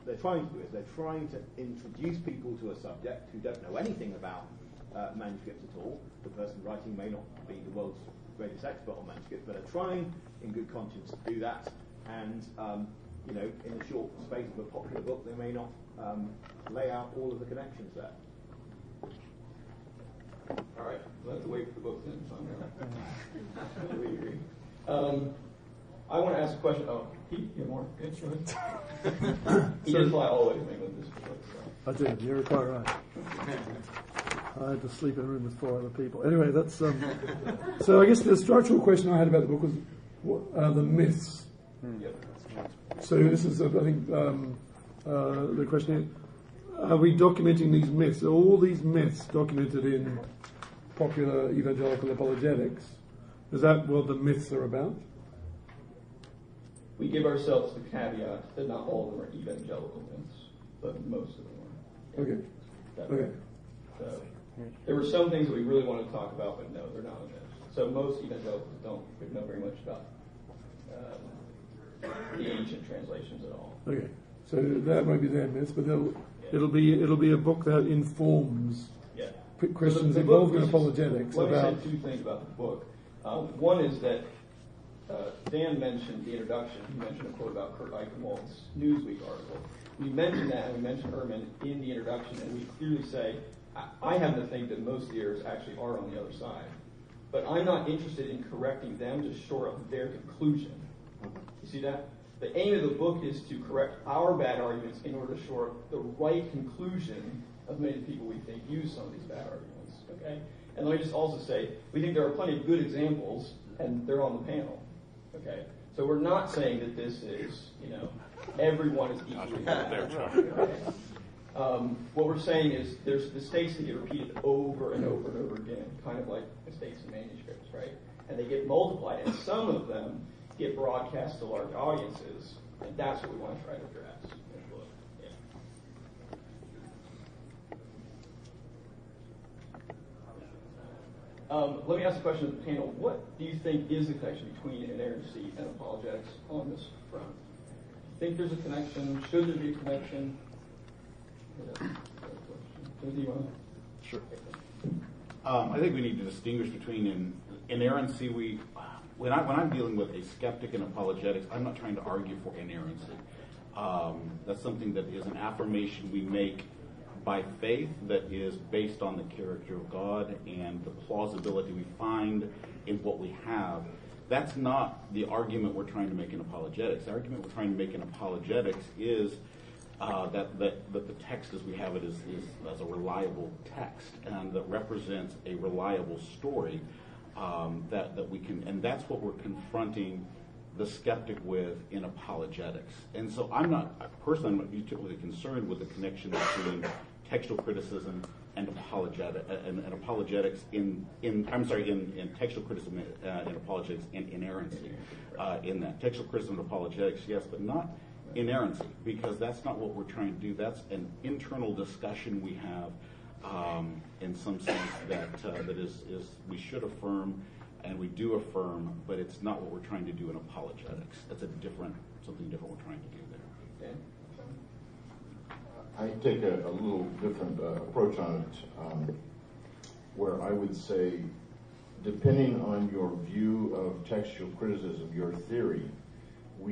they're trying to do is they're trying to introduce people to a subject who don't know anything about uh, manuscripts at all. The person writing may not be the world's greatest expert on manuscripts, but are trying, in good conscience, to do that. And um, you know, in the short space of a popular book, they may not um, lay out all of the connections there. All right, we'll have to wait for the book then. So I'm going to read. Um, I want to ask a question. Oh, Pete, you have more instruments? He did fly all the way to England this week. So. I did. You're quite right. I had to sleep in a room with four other people. Anyway, that's um, so. I guess the structural question I had about the book was, what are the myths? Mm. Yep. So this is, I think, um, uh, the question: are we documenting these myths? Are all these myths documented in popular evangelical apologetics? Is that what the myths are about? We give ourselves the caveat that not all of them are evangelical myths, but most of them are. Okay. Okay. So there were some things that we really want to talk about, but no, they're not in this. So most evangelicals don't know very much about uh, the ancient translations at all. Okay, so that might be their myths, but they'll, yeah. it'll be it'll be a book that informs yeah. Christians so involved in apologetics. Let about... me say two things about the book. Um, one is that uh, Dan mentioned the introduction. He mentioned a quote about Kurt Eichenwald's Newsweek article. We mentioned that, and we mentioned Ehrman in the introduction, and we clearly say, I happen to think that most ears actually are on the other side. But I'm not interested in correcting them to shore up their conclusion. You see that? The aim of the book is to correct our bad arguments in order to shore up the right conclusion of many people we think use some of these bad arguments. Okay? And let me just also say, we think there are plenty of good examples, and they're on the panel. Okay? So we're not saying that this is, you know, everyone is equally bad. Okay? Um, what we're saying is there's mistakes that get repeated over and over and over again, kind of like mistakes in manuscripts, right? And they get multiplied, and some of them get broadcast to large audiences, and that's what we want to try to address in the book. Yeah. Um, let me ask a question of the panel. What do you think is the connection between inerrancy and apologetics on this front? Do you think there's a connection? Should there be a connection? Sure. Um, I think we need to distinguish between in, inerrancy. We, when, I, when I'm dealing with a skeptic in apologetics, I'm not trying to argue for inerrancy. Um, that's something that is an affirmation we make by faith that is based on the character of God and the plausibility we find in what we have. That's not the argument we're trying to make in apologetics. The argument we're trying to make in apologetics is Uh, that, that, that the text as we have it is, is as a reliable text and that represents a reliable story um, that, that we can, and that's what we're confronting the skeptic with in apologetics. And so I'm not, personally, I'm not particularly concerned with the connection between textual criticism and, apologetic, and, and apologetics in, in, I'm sorry, in, in textual criticism uh, and apologetics and inerrancy uh, in that. Textual criticism and apologetics, yes, but not inerrancy, because that's not what we're trying to do. That's an internal discussion we have um, in some sense that uh, that is, is we should affirm and we do affirm, but it's not what we're trying to do in apologetics. That's a different, something different we're trying to do there. Dan? I take a, a little different uh, approach on it um, where I would say, depending on your view of textual criticism, your theory,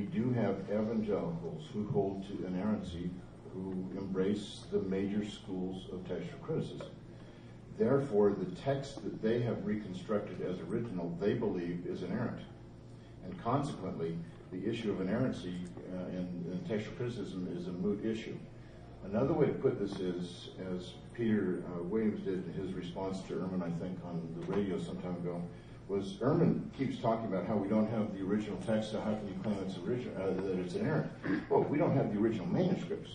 we do have evangelicals who hold to inerrancy, who embrace the major schools of textual criticism. Therefore, the text that they have reconstructed as original, they believe is inerrant. And consequently, the issue of inerrancy uh, in, in textual criticism is a moot issue. Another way to put this is, as Peter uh, Williams did in his response to Ehrman, I think, on the radio some time ago, was Ehrman keeps talking about how we don't have the original text, so how can you claim it's original, uh, that it's inerrant? Well, we don't have the original manuscripts,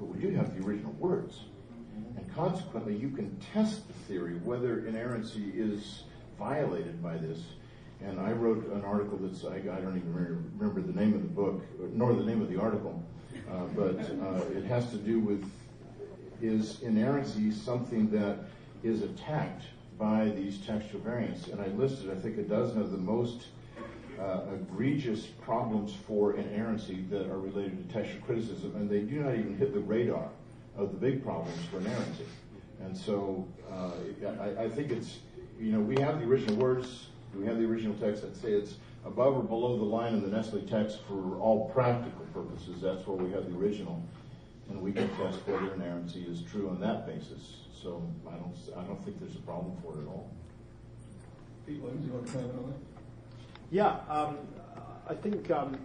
but we do have the original words. And consequently, you can test the theory whether inerrancy is violated by this. And I wrote an article that's, I, I don't even remember the name of the book, nor the name of the article, uh, but uh, it has to do with, is inerrancy something that is attacked by these textual variants, and I listed, I think, a dozen of the most uh, egregious problems for inerrancy that are related to textual criticism, and they do not even hit the radar of the big problems for inerrancy. And so uh, I, I think it's, you know, we have the original words, we have the original text. I'd say it's above or below the line in the Nestle text for all practical purposes. That's where we have the original. and we can test whether inerrancy is true on that basis. So I don't, I don't think there's a problem for it at all. Pete Williams, you want to comment on that? Yeah, um, I think um,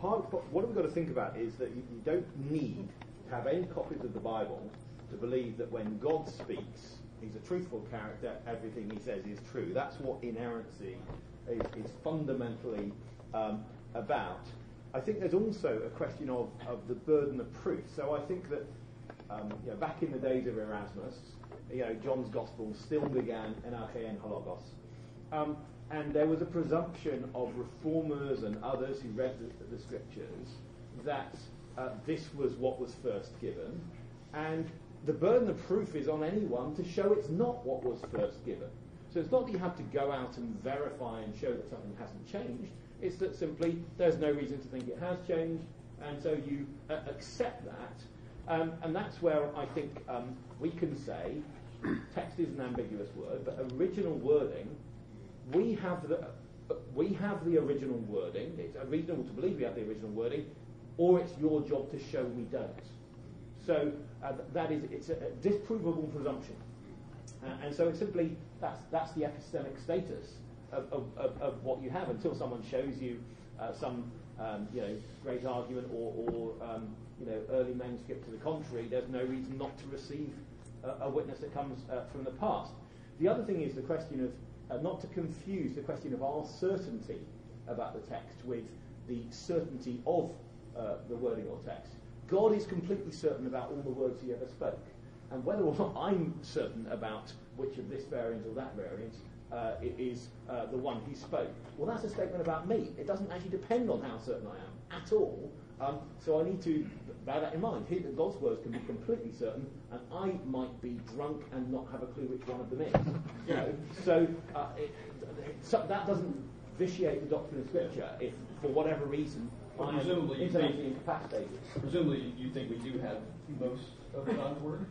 part, what we've got to think about is that you, you don't need to have any copies of the Bible to believe that when God speaks, he's a truthful character, everything he says is true. That's what inerrancy is, is fundamentally um, about. I think there's also a question of, of the burden of proof. So I think that um, you know, back in the days of Erasmus, you know, John's Gospel still began N R K N Hologos. Um, and there was a presumption of reformers and others who read the, the scriptures that uh, this was what was first given. And the burden of proof is on anyone to show it's not what was first given. So it's not that you have to go out and verify and show that something hasn't changed. It's that simply there's no reason to think it has changed, and so you uh, accept that. Um, and that's where I think um, we can say text is an ambiguous word, but original wording, we have the, uh, we have the original wording. It's reasonable to believe we have the original wording, or it's your job to show we don't. So uh, that is, it's a, a disprovable presumption. Uh, and so it's simply, that's, that's the epistemic status of, of, of what you have until someone shows you uh, some um, you know, great argument or, or um, you know, early manuscript to the contrary. There's no reason not to receive a, a witness that comes uh, from the past. The other thing is the question of, uh, not to confuse the question of our certainty about the text with the certainty of uh, the wording or text. God is completely certain about all the words he ever spoke. And whether or not I'm certain about which of this variant or that variant uh, is uh, the one he spoke, well, that's a statement about me. It doesn't actually depend on how certain I am at all. Um, so I need to bear that in mind. Here, God's words can be completely certain, and I might be drunk and not have a clue which one of them is. You know, so, uh, it, so that doesn't vitiate the doctrine of Scripture if, for whatever reason, Well, presumably, you think, presumably, you think we do have most of God's word?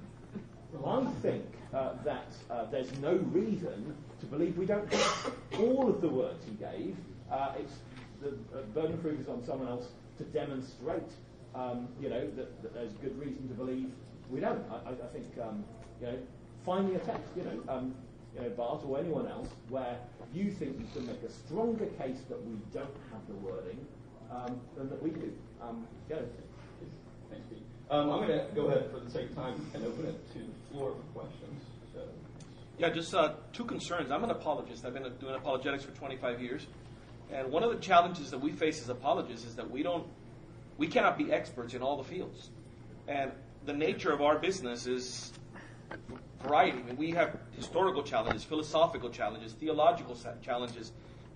I think uh, that uh, there's no reason to believe we don't have all of the words he gave. Uh, it's the uh, burden of proof is on someone else to demonstrate, um, you know, that, that there's good reason to believe we don't. I, I think, um, you know, finding a text, you know, um, you know, Bart or anyone else, where you think you can make a stronger case that we don't have the wording Um, than that we do. Um, go. Thanks, Pete. Um, I'm going to go ahead, for the sake of time, and open it to the floor for questions. So. Yeah, just uh, two concerns. I'm an apologist. I've been doing apologetics for twenty-five years, and one of the challenges that we face as apologists is that we don't, we cannot be experts in all the fields, and the nature of our business is variety. I mean, we have historical challenges, philosophical challenges, theological challenges.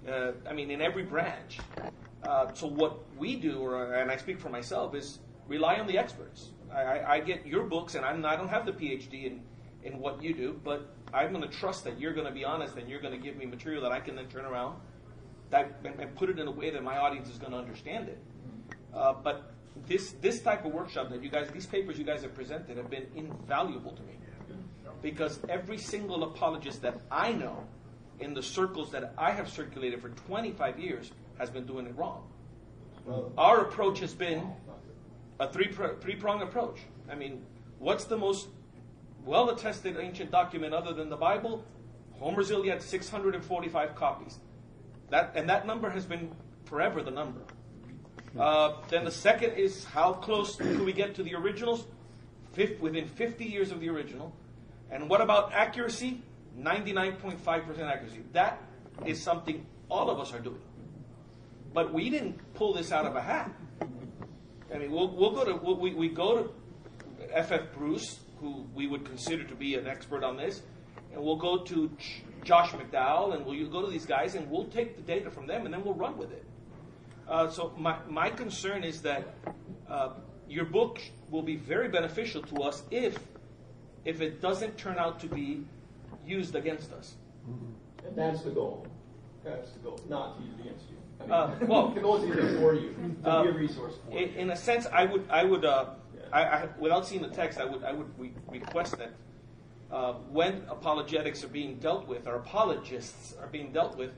Uh, I mean, in every branch. Uh, so what we do, or, and I speak for myself, is rely on the experts. I, I, I get your books, and I'm, I don't have the PhD in, in what you do, but I'm going to trust that you're going to be honest and you're going to give me material that I can then turn around that, and, and put it in a way that my audience is going to understand it. Uh, but this this type of workshop that you guys, these papers you guys have presented have been invaluable to me, because every single apologist that I know in the circles that I have circulated for twenty-five years has been doing it wrong. Well, our approach has been a three pro- three-pronged approach. I mean, what's the most well-attested ancient document other than the Bible? Homer's Iliad, six hundred forty-five copies. That, and that number has been forever the number. Uh, then the second is, how close do we get to the originals? Fifth, within fifty years of the original. And what about accuracy? ninety-nine point five percent accuracy. That is something all of us are doing. But we didn't pull this out of a hat. I mean, we'll, we'll go to we'll, we, we go to F F Bruce, who we would consider to be an expert on this, and we'll go to Ch- Josh McDowell, and we'll go to these guys, and we'll take the data from them, and then we'll run with it. Uh, so my my concern is that uh, your book will be very beneficial to us if if it doesn't turn out to be used against us. And that's the goal. That's the goal. Not used against you. I mean, uh, well, can always do this for you. To uh, be a resource for in, you. In a sense, I would, I would, uh, yeah. I, I, without seeing the text, I would, I would re- request that uh, when apologetics are being dealt with, or apologists are being dealt with,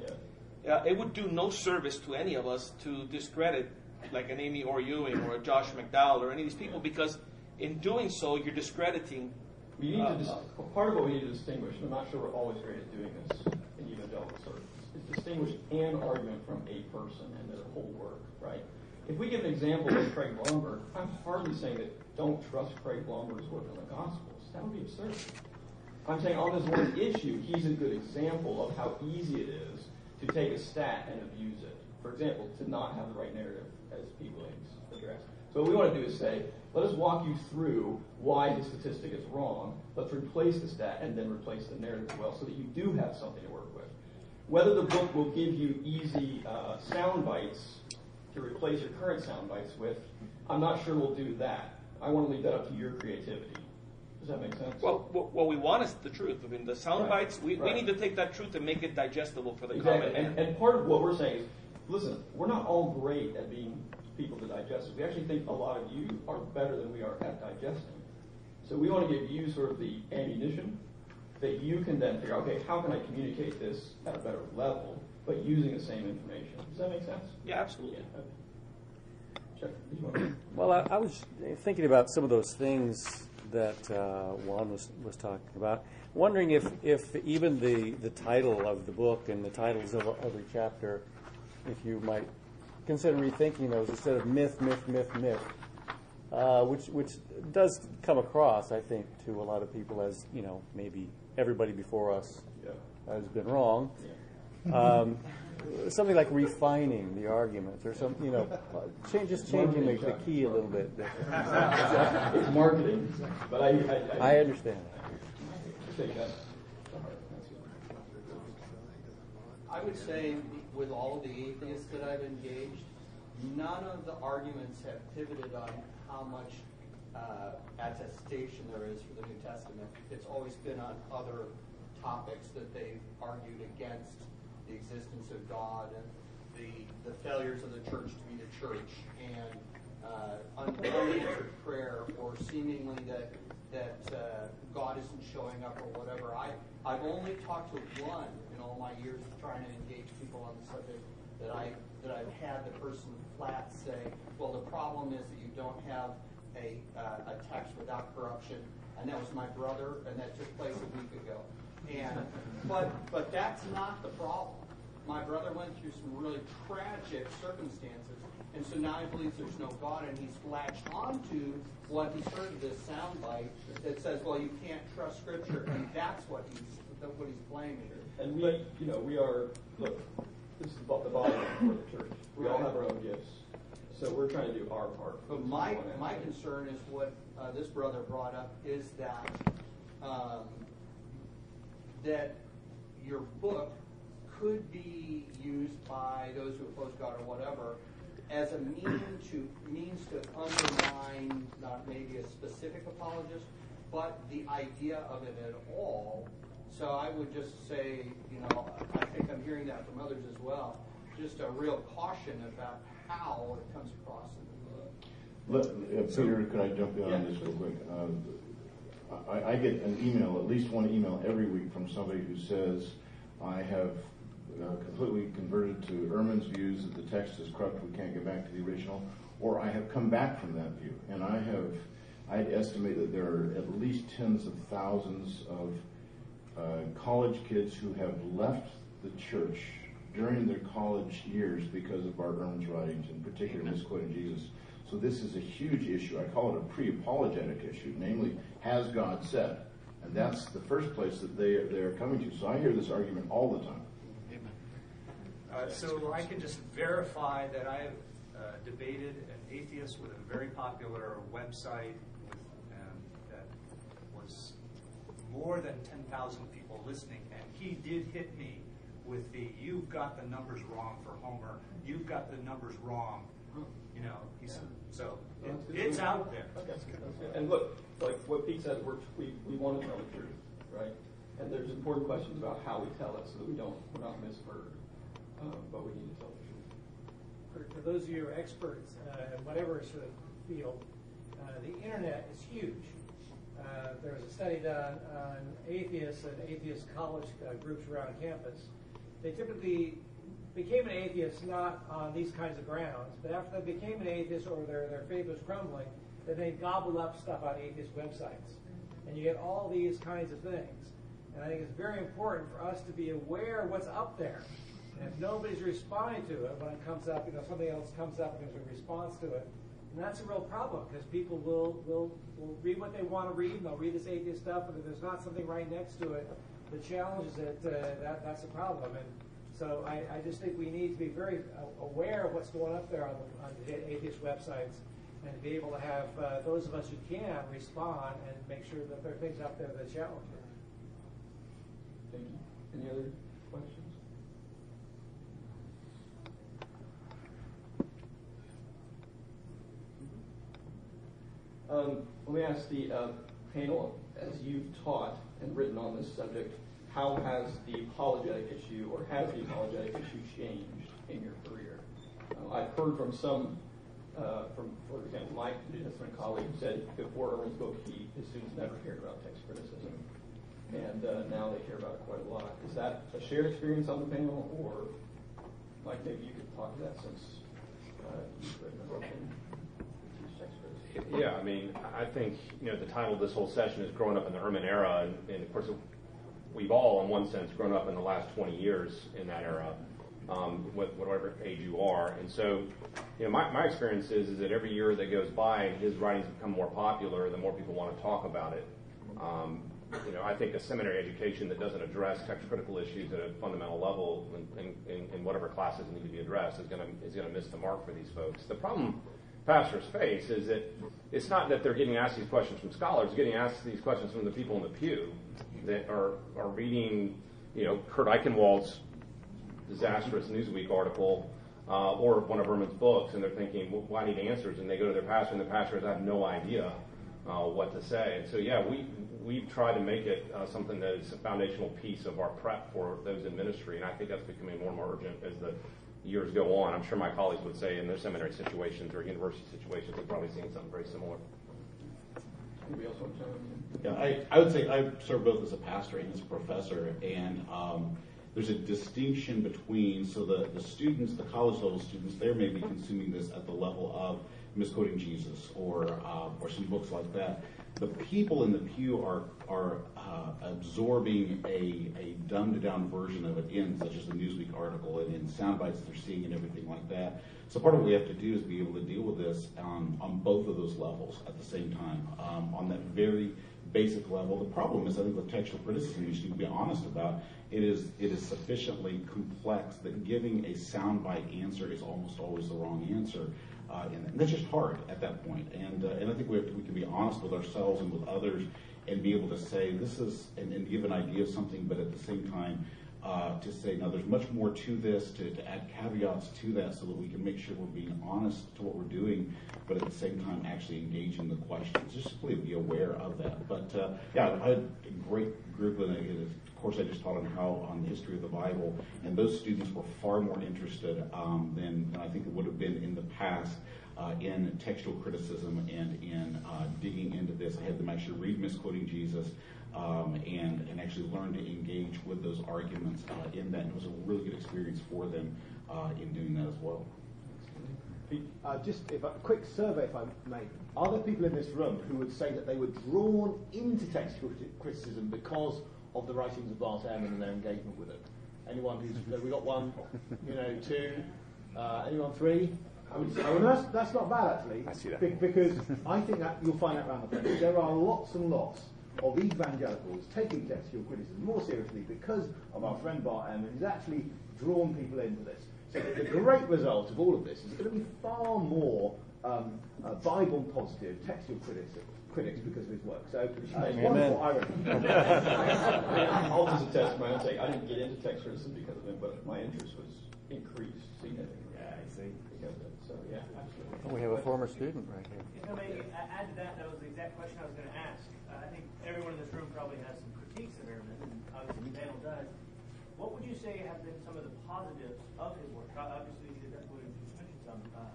yeah. uh, it would do no service to any of us to discredit like an Amy or Ewing or a Josh McDowell or any of these people, because in doing so, you're discrediting. We need uh, to dis- uh, part of what we need to distinguish, and I'm not sure we're always great at doing this in evangelical circles, is distinguish an argument from a person and their whole work, right? If we give an example of Craig Blomberg, I'm hardly saying that don't trust Craig Blomberg's work on the Gospels. That would be absurd. I'm saying on this one issue, he's a good example of how easy it is to take a stat and abuse it. For example, to not have the right narrative, as Pete Williams addressed. So what we want to do is say, let us walk you through why the statistic is wrong. Let's replace the stat and then replace the narrative as well so that you do have something to work with. Whether the book will give you easy uh, sound bites to replace your current sound bites with, I'm not sure we'll do that. I want to leave that up to your creativity. Does that make sense? Well, what well, we want is the truth. I mean, the sound right. bites, we, right. we need to take that truth and make it digestible for the exactly. common man. And, and part of what we're saying is, listen, we're not all great at being people to digest. We actually think a lot of you are better than we are at digesting. So we want to give you sort of the ammunition that you can then figure out, okay, how can I communicate this at a better level, but using the same information? Does that make sense? Yeah, absolutely. Yeah. Sure. Well, I, I was thinking about some of those things that uh, Juan was, was talking about, wondering if, if even the, the title of the book and the titles of every chapter, if you might consider rethinking those instead of myth, myth, myth, myth, uh, which which does come across, I think, to a lot of people as, you know, maybe everybody before us yeah. has been wrong. Yeah. Um, something like refining the argument or something, you know, change, just changing the, the key a little bit. It's marketing, but I I, I, I understand. That. I would say, with all the atheists that I've engaged, none of the arguments have pivoted on how much uh, attestation there is for the New Testament. It's always been on other topics that they've argued against the existence of God and the, the failures of the church to be the church and uh, unanswered prayer or seemingly that that uh, God isn't showing up or whatever. I, I've only talked to one in all my years of trying to engage people on the subject that, I, that I've had the person flat say, well, the problem is that you don't have a, uh, a text without corruption, and that was my brother, and that took place a week ago. And But, but that's not the problem. My brother went through some really tragic circumstances, and so now he believes there's no God, and he's latched onto what he's heard of this soundbite that says, "Well, you can't trust Scripture," and that's what he's that's what he's blaming. And we, but, you know, we are look. This is about the body of the church. We right. all have our own gifts, so we're trying to do our part. But my my concern is what uh, this brother brought up is that um, that your book could be used by those who oppose God or whatever as a mean to, means to undermine not maybe a specific apologist, but the idea of it at all. So I would just say, you know, I think I'm hearing that from others as well, just a real caution about how it comes across in the book. Let, uh, Peter, could I jump in yeah, on this real quick? Uh, I, I get an email, at least one email every week from somebody who says, I have Uh, completely converted to Ehrman's views that the text is corrupt, we can't get back to the original, or I have come back from that view. And I have, I'd estimate that there are at least tens of thousands of uh, college kids who have left the church during their college years because of Bart Ehrman's writings, in particular Misquoting Jesus. So this is a huge issue. I call it a pre-apologetic issue, namely, has God said? And that's the first place that they they are coming to. So I hear this argument all the time. Uh, so I can just verify that I have uh, debated an atheist with a very popular website with, um, that was more than ten thousand people listening, and he did hit me with the, you've got the numbers wrong for Homer, you've got the numbers wrong, you know, he's, yeah. so it, it's out there. Okay. And look, like what Pete said, we're, we, we want to tell the truth, right? And there's important questions about how we tell it so that we don't, we're not misheard. Um, but we need to tell the truth. For, for those of you who are experts uh, in whatever sort of field, uh, the internet is huge. Uh, there was a study done on atheists and atheist college uh, groups around campus. They typically became an atheist not on these kinds of grounds, but after they became an atheist or their, their faith was crumbling, then they gobbled up stuff on atheist websites. And you get all these kinds of things. And I think it's very important for us to be aware of what's up there. And if nobody's responding to it when it comes up, you know, something else comes up and there's a response to it. And that's a real problem, because people will, will, will read what they want to read, and they'll read this atheist stuff, but if there's not something right next to it that challenges it, uh, that, that's a problem. And so I, I just think we need to be very aware of what's going up there on the, on the atheist websites, and to be able to have uh, those of us who can respond and make sure that there are things out there that challenge it. Thank you. Any other questions? Um, let me ask the uh, panel, as you've taught and written on this subject, how has the apologetic issue, or has the apologetic issue changed in your career? Uh, I've heard from some, uh, from, for example, Mike, a colleague, who said before Irwin's book, he, his students never cared about text criticism, and uh, now they care about it quite a lot. Is that a shared experience on the panel, or, Mike, maybe you could talk to that since uh, you've written a book? Yeah, I mean, I think, you know, the title of this whole session is Growing Up in the Ehrman Era, and, and of course, we've all, in one sense, grown up in the last twenty years in that era, um, whatever age you are. And so, you know, my, my experience is, is that every year that goes by and his writings become more popular, the more people want to talk about it. Um, you know, I think a seminary education that doesn't address text critical issues at a fundamental level in, in, in whatever classes need to be addressed is going to is going to miss the mark for these folks. The problem pastors face is that it's not that they're getting asked these questions from scholars, getting asked these questions from the people in the pew that are, are reading, you know, Kurt Eichenwald's disastrous Newsweek article uh, or one of Ehrman's books, and they're thinking, well, well, I need answers, and they go to their pastor, and the pastor has no idea uh, what to say. And so, yeah, we, we've tried to make it uh, something that is a foundational piece of our prep for those in ministry, and I think that's becoming more and more urgent as the years go on. I'm sure my colleagues would say in their seminary situations or university situations, they're probably seeing something very similar. Anybody else want to chime in? Yeah, I, I would say I serve both as a pastor and as a professor, and um, there's a distinction between, so the, the students, the college level students, they're maybe consuming this at the level of Misquoting Jesus or, uh, or some books like that. The people in the pew are are uh, absorbing a, a dumbed-down version of it in, such as the Newsweek article and in sound bites they're seeing and everything like that. So part of what we have to do is be able to deal with this um, on both of those levels at the same time, um, on that very basic level. The problem is, I think, with textual criticism, you should be honest about, it is it is sufficiently complex that giving a soundbite answer is almost always the wrong answer. Uh, and that's just hard at that point. And uh, and I think we have to, we can be honest with ourselves and with others and be able to say this is, and, and give an idea of something, but at the same time uh, to say, no, there's much more to this, to, to add caveats to that so that we can make sure we're being honest to what we're doing, but at the same time actually engaging the questions. Just simply be aware of that. But uh, yeah, I had a great group in a, of course I just taught on how, on the history of the Bible, and those students were far more interested um, than, than I think it would have been in the past uh, in textual criticism and in uh, digging into this. I had them actually read Misquoting Jesus um, and, and actually learn to engage with those arguments uh, in that. And it was a really good experience for them uh, in doing that as well. Uh, just if I, a quick survey, if I may. Are there people in this room who would say that they were drawn into textual criticism because of the writings of Bart Ehrman and their engagement with it? Anyone who's, we got one, you know, two, uh, anyone three? I would say, well, that's, that's not bad actually. I see that. Be because I think that you'll find out around the place. There are lots and lots of evangelicals taking textual criticism more seriously because of our friend Bart Ehrman, who's actually drawn people into this. So the great result of all of this is going to be far more um, uh, Bible positive textual criticism. Critics because of his work. So uh, it's wonderful. I recommend. I'll just attest to my own take. I didn't get into text criticism because of him, but my interest was increased significantly. Yeah, I see. Because of it. So yeah, absolutely. Well, we have a former student right here. You know, maybe add to that. That was the exact question I was going to ask. Uh, I think everyone in this room probably has some critiques of Ehrman, and obviously the panel does. What would you say have been some of the positives of his work? Obviously, you did that would have mentioned some. Uh,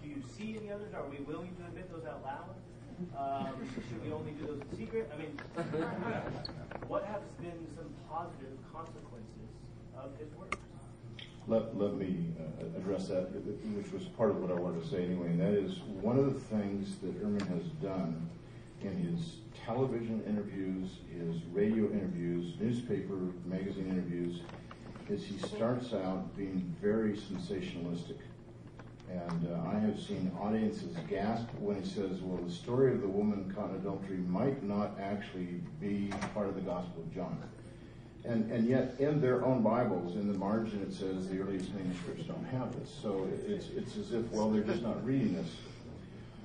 do you see any others? Are we willing to admit those out loud? Um, should we only do those in secret? I mean, what have been some positive consequences of his work? let, let me uh, address that, which was part of what I wanted to say anyway, and that is one of the things that Ehrman has done in his television interviews, his radio interviews, newspaper, magazine interviews, is he starts out being very sensationalistic. And uh, I have seen audiences gasp when he says, well, the story of the woman caught in adultery might not actually be part of the Gospel of John. And, and yet, in their own Bibles, in the margin, it says the earliest manuscripts don't have this. So it's, it's as if, well, they're just not reading this.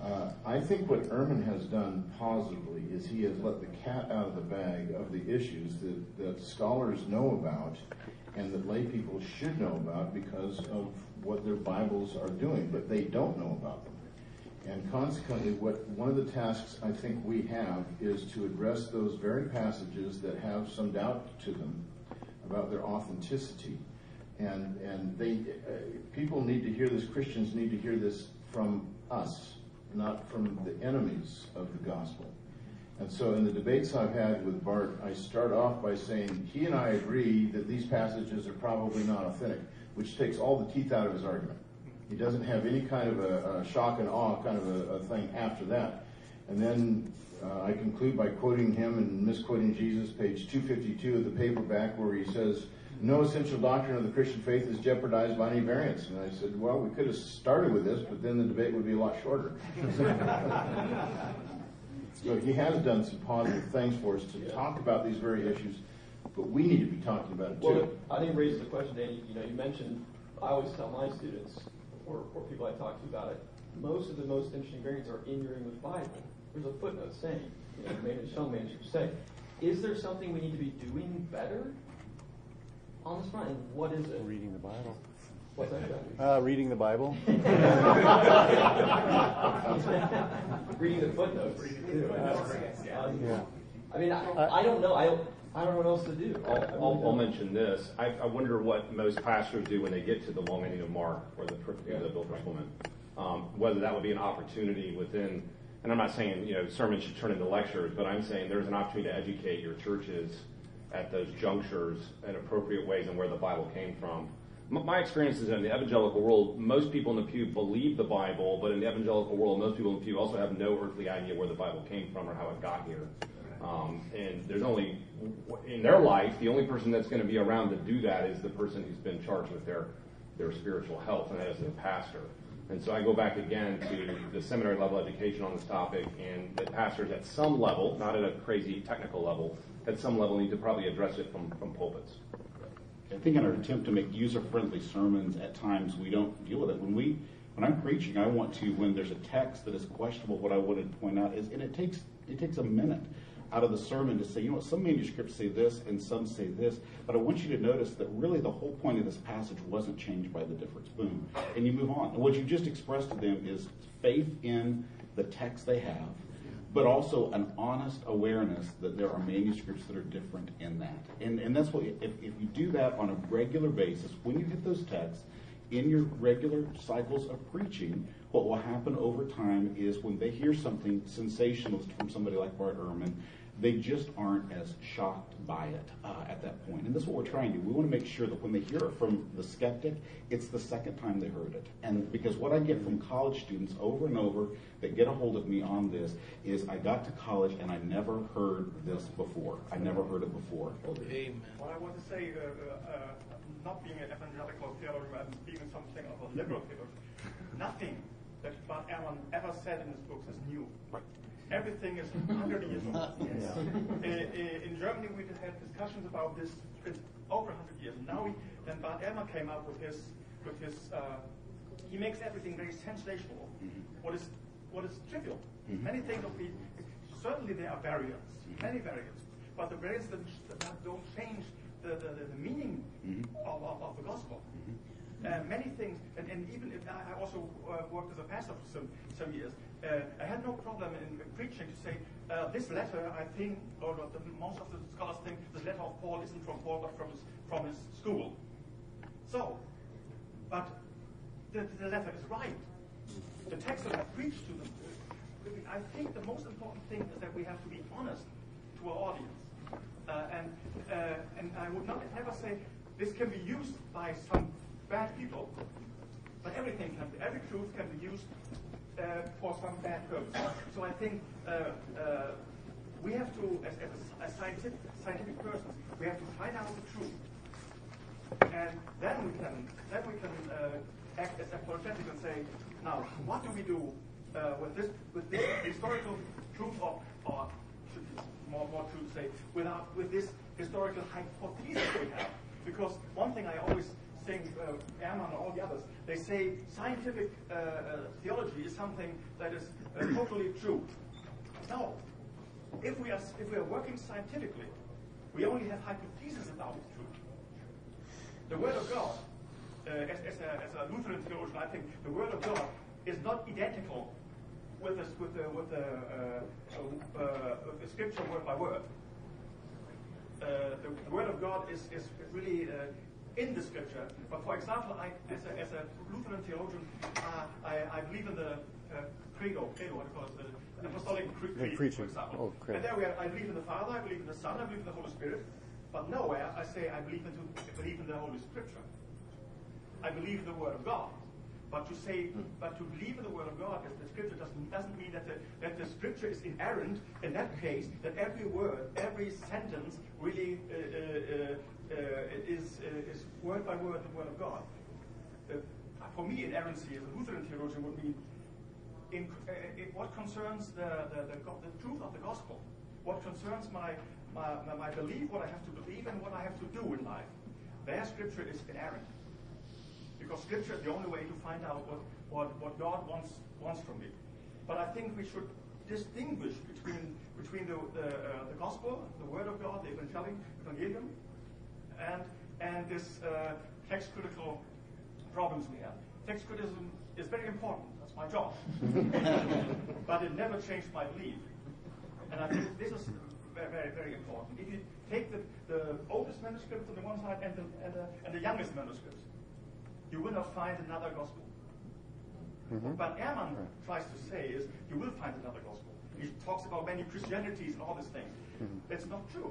Uh, I think what Ehrman has done positively is he has let the cat out of the bag of the issues that, that scholars know about and that lay people should know about because of what their Bibles are doing, but they don't know about them. And consequently, what one of the tasks I think we have is to address those very passages that have some doubt to them about their authenticity. And and they uh, people need to hear this, Christians need to hear this from us, not from the enemies of the gospel. And so in the debates I've had with Bart, I start off by saying he and I agree that these passages are probably not authentic, which takes all the teeth out of his argument. He doesn't have any kind of a, a shock and awe kind of a, a thing after that. And then uh, I conclude by quoting him in Misquoting Jesus, page two fifty-two of the paperback, where he says, no essential doctrine of the Christian faith is jeopardized by any variance. And I said, well, we could have started with this, but then the debate would be a lot shorter. So he has done some positive things for us to yeah. talk about these very issues, but we need to be talking about it, well, too. I didn't raise the question, Dan. You know, you mentioned, I always tell my students, Or, or people I talk to about it, most of the most interesting variants are in your English Bible. There's a footnote saying, you know, maybe some manuscripts say, is there something we need to be doing better on this front? And what is it? Reading the Bible. What's that? Uh, reading the Bible. Reading the footnotes. Yeah. I mean, I, I don't know. I don't. I don't know what else to do. I'll, I'll, I'll mention this. I, I wonder what most pastors do when they get to the long ending of Mark or the, yeah. the bill of fulfillment. Um, whether that would be an opportunity within, and I'm not saying, you know, sermons should turn into lectures, but I'm saying there's an opportunity to educate your churches at those junctures in appropriate ways and where the Bible came from. M- my experience is in the evangelical world, most people in the pew believe the Bible, but in the evangelical world, most people in the pew also have no earthly idea where the Bible came from or how it got here. Um, and there's only, in their life, the only person that's going to be around to do that is the person who's been charged with their, their spiritual health, and that is their pastor. And so I go back again to the seminary level education on this topic, and the pastors at some level, not at a crazy technical level, at some level need to probably address it from, from pulpits. I think in our attempt to make user-friendly sermons, at times we don't deal with it. When we, when I'm preaching, I want to, when there's a text that is questionable, what I wanted to point out is, and it takes it takes a minute out of the sermon to say, you know what, some manuscripts say this and some say this, but I want you to notice that really the whole point of this passage wasn't changed by the difference. Boom. And you move on. And what you just expressed to them is faith in the text they have, but also an honest awareness that there are manuscripts that are different in that. And and that's what, if, if you do that on a regular basis, when you hit those texts, in your regular cycles of preaching, what will happen over time is when they hear something sensationalist from somebody like Bart Ehrman, they just aren't as shocked by it uh, at that point. And this is what we're trying to do. We want to make sure that when they hear it from the skeptic, it's the second time they heard it. And because what I get from college students over and over that get a hold of me on this is, I got to college and I never heard this before. I never heard it before. Amen. Well, I want to say, uh, uh, not being an evangelical theologian, but being something of a liberal theologian, nothing that Bart Ehrman ever said in his books is new. Right. Everything is one hundred years old. Yes. Yeah. uh, in Germany, we had discussions about this over one hundred years. Now, we, then Bart Ehrman came up with his, with his. Uh, he makes everything very sensational. Mm-hmm. What is, what is trivial? Mm-hmm. Many things will be. Certainly, there are variants, mm-hmm. many variants, but the variants that, that don't change the the, the, the meaning mm-hmm. of, of, of the gospel. Mm-hmm. uh, many things, and, and even if I, I also uh, worked as a pastor for some some years. Uh, I had no problem in preaching to say, uh, this letter, I think, or the, most of the scholars think, the letter of Paul isn't from Paul, but from his, from his school. So, but the, the letter is right. The text that I preached to them, I think the most important thing is that we have to be honest to our audience. Uh, and uh, and I would not ever say, this can be used by some bad people. But everything can be, every truth can be used uh, for some bad purpose. So I think uh, uh, we have to, as, as, as scientific, scientific persons, we have to find out the truth. And then we can, then we can uh, act as apologetics and say, now, what do we do uh, with this, with this historical truth, or, or more, more truth, say, without with this historical hypothesis we have? Because one thing I always think, uh, Ehrman and all the others, they say scientific uh, uh, theology is something that is uh, totally true. No, if we are if we are working scientifically, we only have hypotheses about the truth. The Word of God, uh, as, as, a, as a Lutheran theologian, I think the Word of God is not identical with a, with a, with a, uh, uh, uh, with a scripture word by word. Uh, the, the Word of God is, is really uh, in the scripture. But for example, I, as, a, as a Lutheran theologian, uh, I, I believe in the uh, credo, credo, what do you call it, the apostolic creed, for example. Oh, and there we are, I believe in the Father, I believe in the Son, I believe in the Holy Spirit. But nowhere I say I believe, into, I believe in the Holy Scripture. I believe in the Word of God. But to say, but to believe in the Word of God as the Scripture doesn't, doesn't mean that the, that the Scripture is inerrant. In that case, that every word, every sentence really uh, uh, uh, is, uh, is word by word the Word of God. Uh, for me, inerrancy as a Lutheran theologian would mean in, uh, in what concerns the, the, the, the truth of the Gospel, what concerns my My, my belief, what I have to believe, and what I have to do in life. Their scripture is inerrant. Because scripture is the only way to find out what, what, what God wants wants from me. But I think we should distinguish between between the the, uh, the gospel, the word of God, the evangelium, and and this uh, text critical problems we have. Text criticism is very important. That's my job. But it never changed my belief. And I think this is very, very important. If you take the, the oldest manuscripts on the one side and the, and, the, and the youngest manuscripts, you will not find another gospel. Mm-hmm. But Ehrman right. tries to say is, you will find another gospel. He talks about many Christianities and all these things. Mm-hmm. That's not true.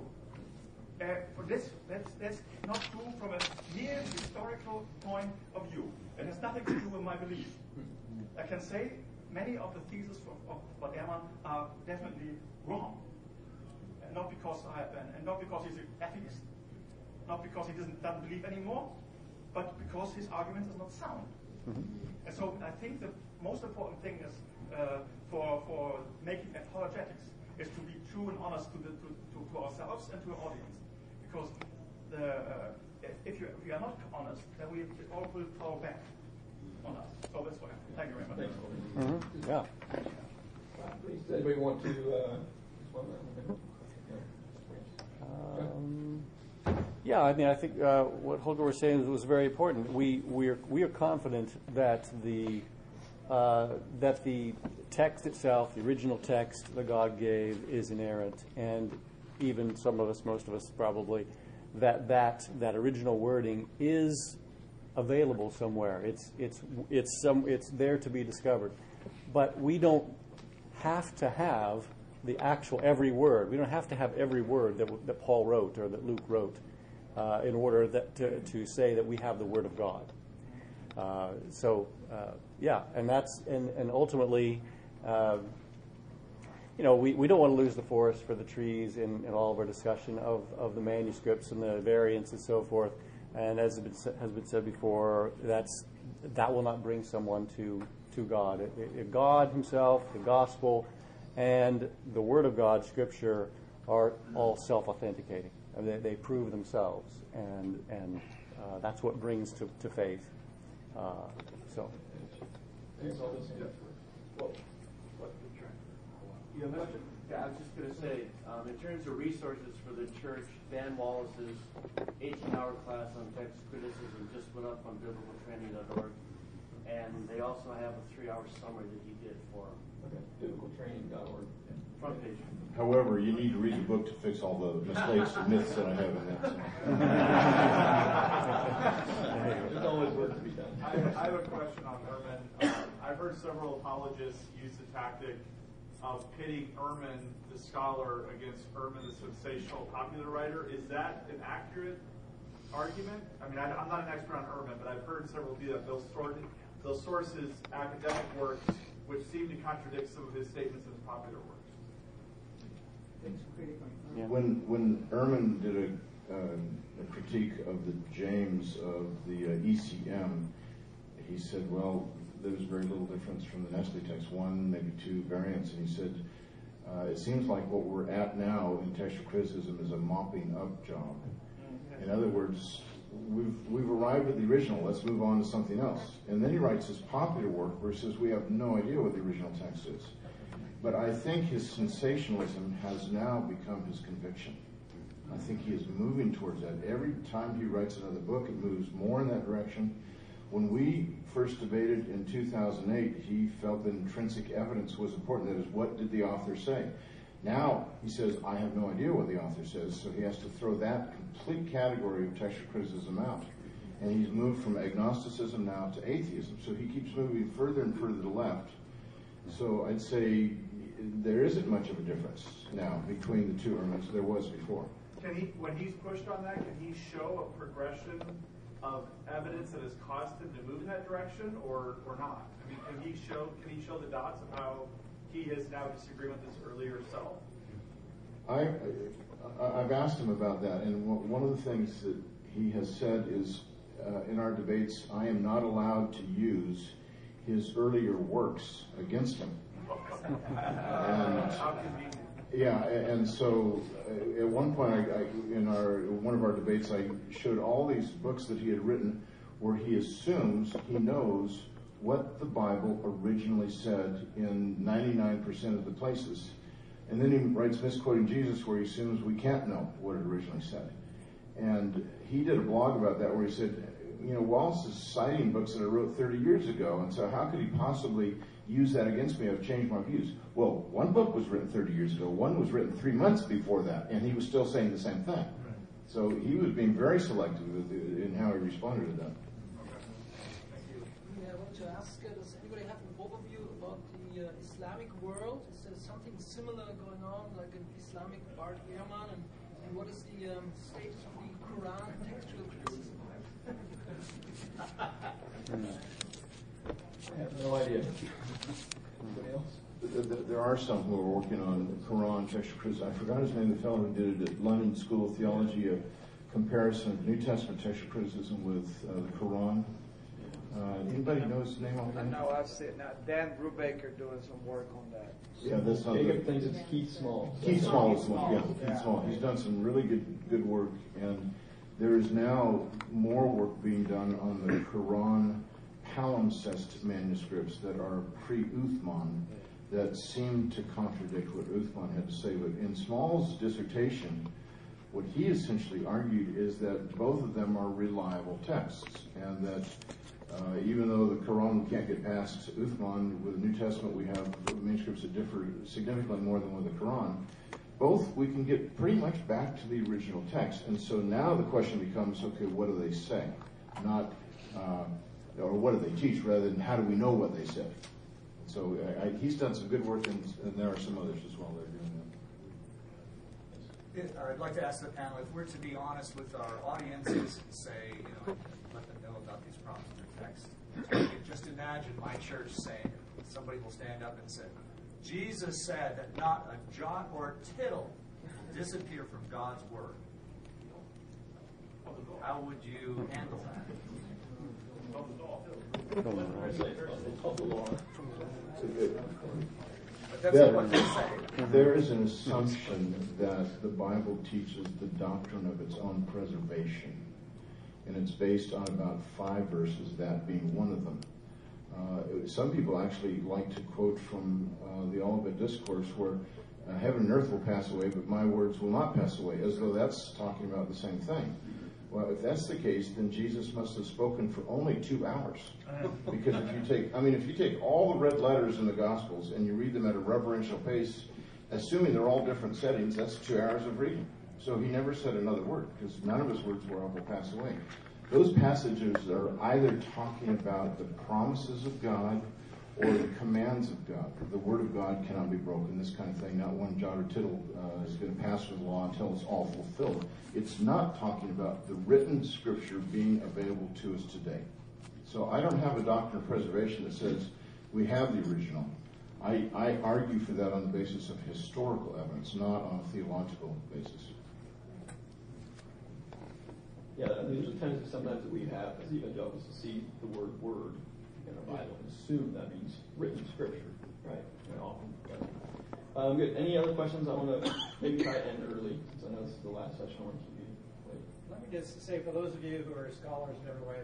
Uh, for this, that's, that's not true from a mere historical point of view. It has nothing to do with my belief. Mm-hmm. I can say many of the theses of, of Ehrman are definitely wrong. Not because I, and not because he's an atheist, not because he doesn't, doesn't believe anymore, but because his argument is not sound. Mm-hmm. And so I think the most important thing is uh, for for making apologetics is to be true and honest to the to, to, to ourselves and to our audience, because the uh, if you if you are not honest, then we it all will fall back on us. So that's why. Thank you very much. Mm-hmm. Yeah. Please, does anybody want to? Uh, Um, yeah, I mean, I think uh, what Holger was saying was very important. We we are we are confident that the uh, that the text itself, the original text that God gave, is inerrant, and even some of us, most of us probably, that that that original wording is available somewhere. It's it's it's some it's there to be discovered, but we don't have to have the actual every word. We don't have to have every word that, w that Paul wrote or that Luke wrote uh, in order that to, to say that we have the Word of God. Uh, so uh, yeah, and that's and, and ultimately, uh, you know, we, we don't want to lose the forest for the trees in, in all of our discussion of, of the manuscripts and the variants and so forth. And as has been said before, that's that will not bring someone to to God. It, it, God Himself, the Gospel, and the Word of God, Scripture, are all self-authenticating. I mean, they, they prove themselves, and and uh, that's what brings to, to faith. Uh, so. Yeah, I was just going to say, um, in terms of resources for the church, Dan Wallace's eighteen-hour class on text criticism just went up on biblical training dot org, and they also have a three-hour summary that he did for them. biblical training dot org. Front page. However, you need to read the book to fix all the mistakes and myths that I have in that. There's always work to be done. I, I have a question on Ehrman. Um, I've heard several apologists use the tactic of pitting Ehrman, the scholar, against Ehrman, the sensational popular writer. Is that an accurate argument. I mean, I, I'm not an expert on Ehrman, but I've heard several do that. They'll sort, they'll source his academic works, which seem to contradict some of his statements in his popular works. Yeah. When when Ehrman did a, uh, a critique of the James of the uh, E C M, he said, well, there was very little difference from the Nestle text, one, maybe two variants, and he said, uh, it seems like what we're at now in textual criticism is a mopping up job. In other words, we've, we've arrived at the original, let's move on to something else. And then he writes his popular work where he says, we have no idea what the original text is. But I think his sensationalism has now become his conviction. I think he is moving towards that. Every time he writes another book, it moves more in that direction. When we first debated in two thousand eight, he felt that intrinsic evidence was important. That is, what did the author say? Now he says, I have no idea what the author says, so he has to throw that complete category of textual criticism out. And he's moved from agnosticism now to atheism. So he keeps moving further and further to the left. So I'd say there isn't much of a difference now between the two Ehrmans there was before. Can he, when he's pushed on that, can he show a progression of evidence that has caused him to move in that direction, or or not? I mean, can he show can he show the dots of how he is now disagreeing with his earlier self? I, I I've asked him about that, and one of the things that he has said is uh, in our debates, I am not allowed to use his earlier works against him. And, yeah, and so at one point, I, I, in our one of our debates, I showed all these books that he had written where he assumes he knows what the Bible originally said in ninety-nine percent of the places. And then he writes Misquoting Jesus where he assumes we can't know what it originally said. And he did a blog about that where he said, you know, Wallace is citing books that I wrote thirty years ago, and so how could he possibly use that against me? I've changed my views. Well, one book was written thirty years ago, one was written three months before that, and he was still saying the same thing. So he was being very selective in how he responded to that. Okay. Thank you. Yeah, I want to ask, uh, does anybody have an overview about the uh, Islamic world? Is there something similar going on, like an Islamic Bart Ehrman? And, and what is the um, status of the Quran and textual criticism? I have no idea. Anybody else? There, there are some who are working on Quran textual criticism. I forgot his name, the fellow who did it at London School of Theology, a comparison of New Testament textual criticism with uh, the Quran. Uh, anybody know his name on that? No, I've seen now Dan Brubaker doing some work on that. Yeah, that's not Jacob thinks it's Keith Small. Keith Small is one, yeah, yeah. Keith Small. He's done some really good good work, and there is now more work being done on the Quran palimpsest manuscripts that are pre-Uthman that seem to contradict what Uthman had to say. But in Small's dissertation, what he essentially argued is that both of them are reliable texts, and that uh, even though the Quran we can't get past Uthman, with the New Testament we have manuscripts that differ significantly more than with the Quran, both we can get pretty much back to the original text. And so now the question becomes, okay, what do they say? Not, uh, or what do they teach, rather than how do we know what they said? So I, I, he's done some good work, and, and there are some others as well that are doing that. It, I'd like to ask the panel, if we're to be honest with our audiences and say, you know, let them know about these problems in their text, just imagine my church saying, somebody will stand up and say, Jesus said that not a jot or a tittle will disappear from God's word. How would you handle that? That there is an assumption that the Bible teaches the doctrine of its own preservation, and it's based on about five verses, that being one of them. Uh, some people actually like to quote from uh, the Olivet Discourse where uh, heaven and earth will pass away, but my words will not pass away, as though that's talking about the same thing. Well, if that's the case, then Jesus must have spoken for only two hours. Because if you take, I mean, if you take all the red letters in the Gospels and you read them at a reverential pace, assuming they're all different settings, that's two hours of reading. So he never said another word, because none of his words were all will pass away. Those passages are either talking about the promises of God or the commands of God. The word of God cannot be broken, this kind of thing. Not one jot or tittle uh, is going to pass through the law until it's all fulfilled. It's not talking about the written scripture being available to us today. So I don't have a doctrine of preservation that says we have the original. I, I argue for that on the basis of historical evidence, not on a theological basis. Yeah, I mean, there's a tendency sometimes that we have as evangelicals to see the word word in our Bible and assume that means written scripture, right? And often. But, um, good. Any other questions? I want to maybe try to end early, since I know this is the last session. I want to keep you late. Let me just say, for those of you who are scholars in every way,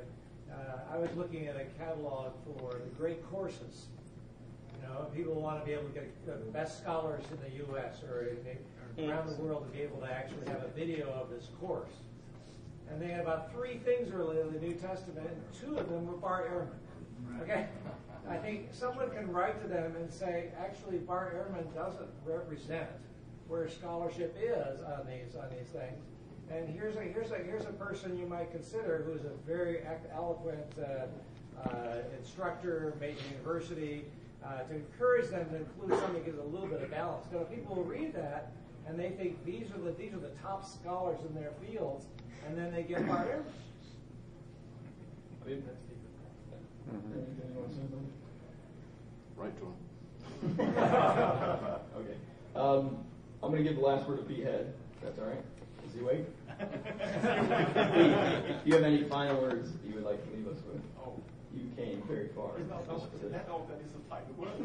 uh, I was looking at a catalog for the great courses. You know, people want to be able to get the best scholars in the U S or in, around the world to be able to actually have a video of this course. And they had about three things related to the New Testament, and two of them were Bart Ehrman. Okay? I think someone can write to them and say, actually, Bart Ehrman doesn't represent where scholarship is on these on these things. And here's a here's a here's a person you might consider who's a very eloquent uh, uh, instructor, major university, uh, to encourage them to include something that gives a little bit of balance. Because people will read that and they think these are the these are the top scholars in their fields. And then they get Bart Ehrman. Right to him. Okay. Um, I'm going to give the last word to Pete Head. That's all right. Is he awake? Do you have any final words that you would like to leave us with? Oh. You came very far. No, no, that, no, that is the final word.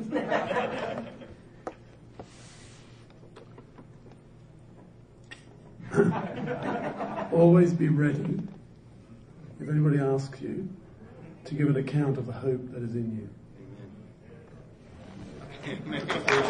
Always be ready, if anybody asks you, to give an account of the hope that is in you. Amen.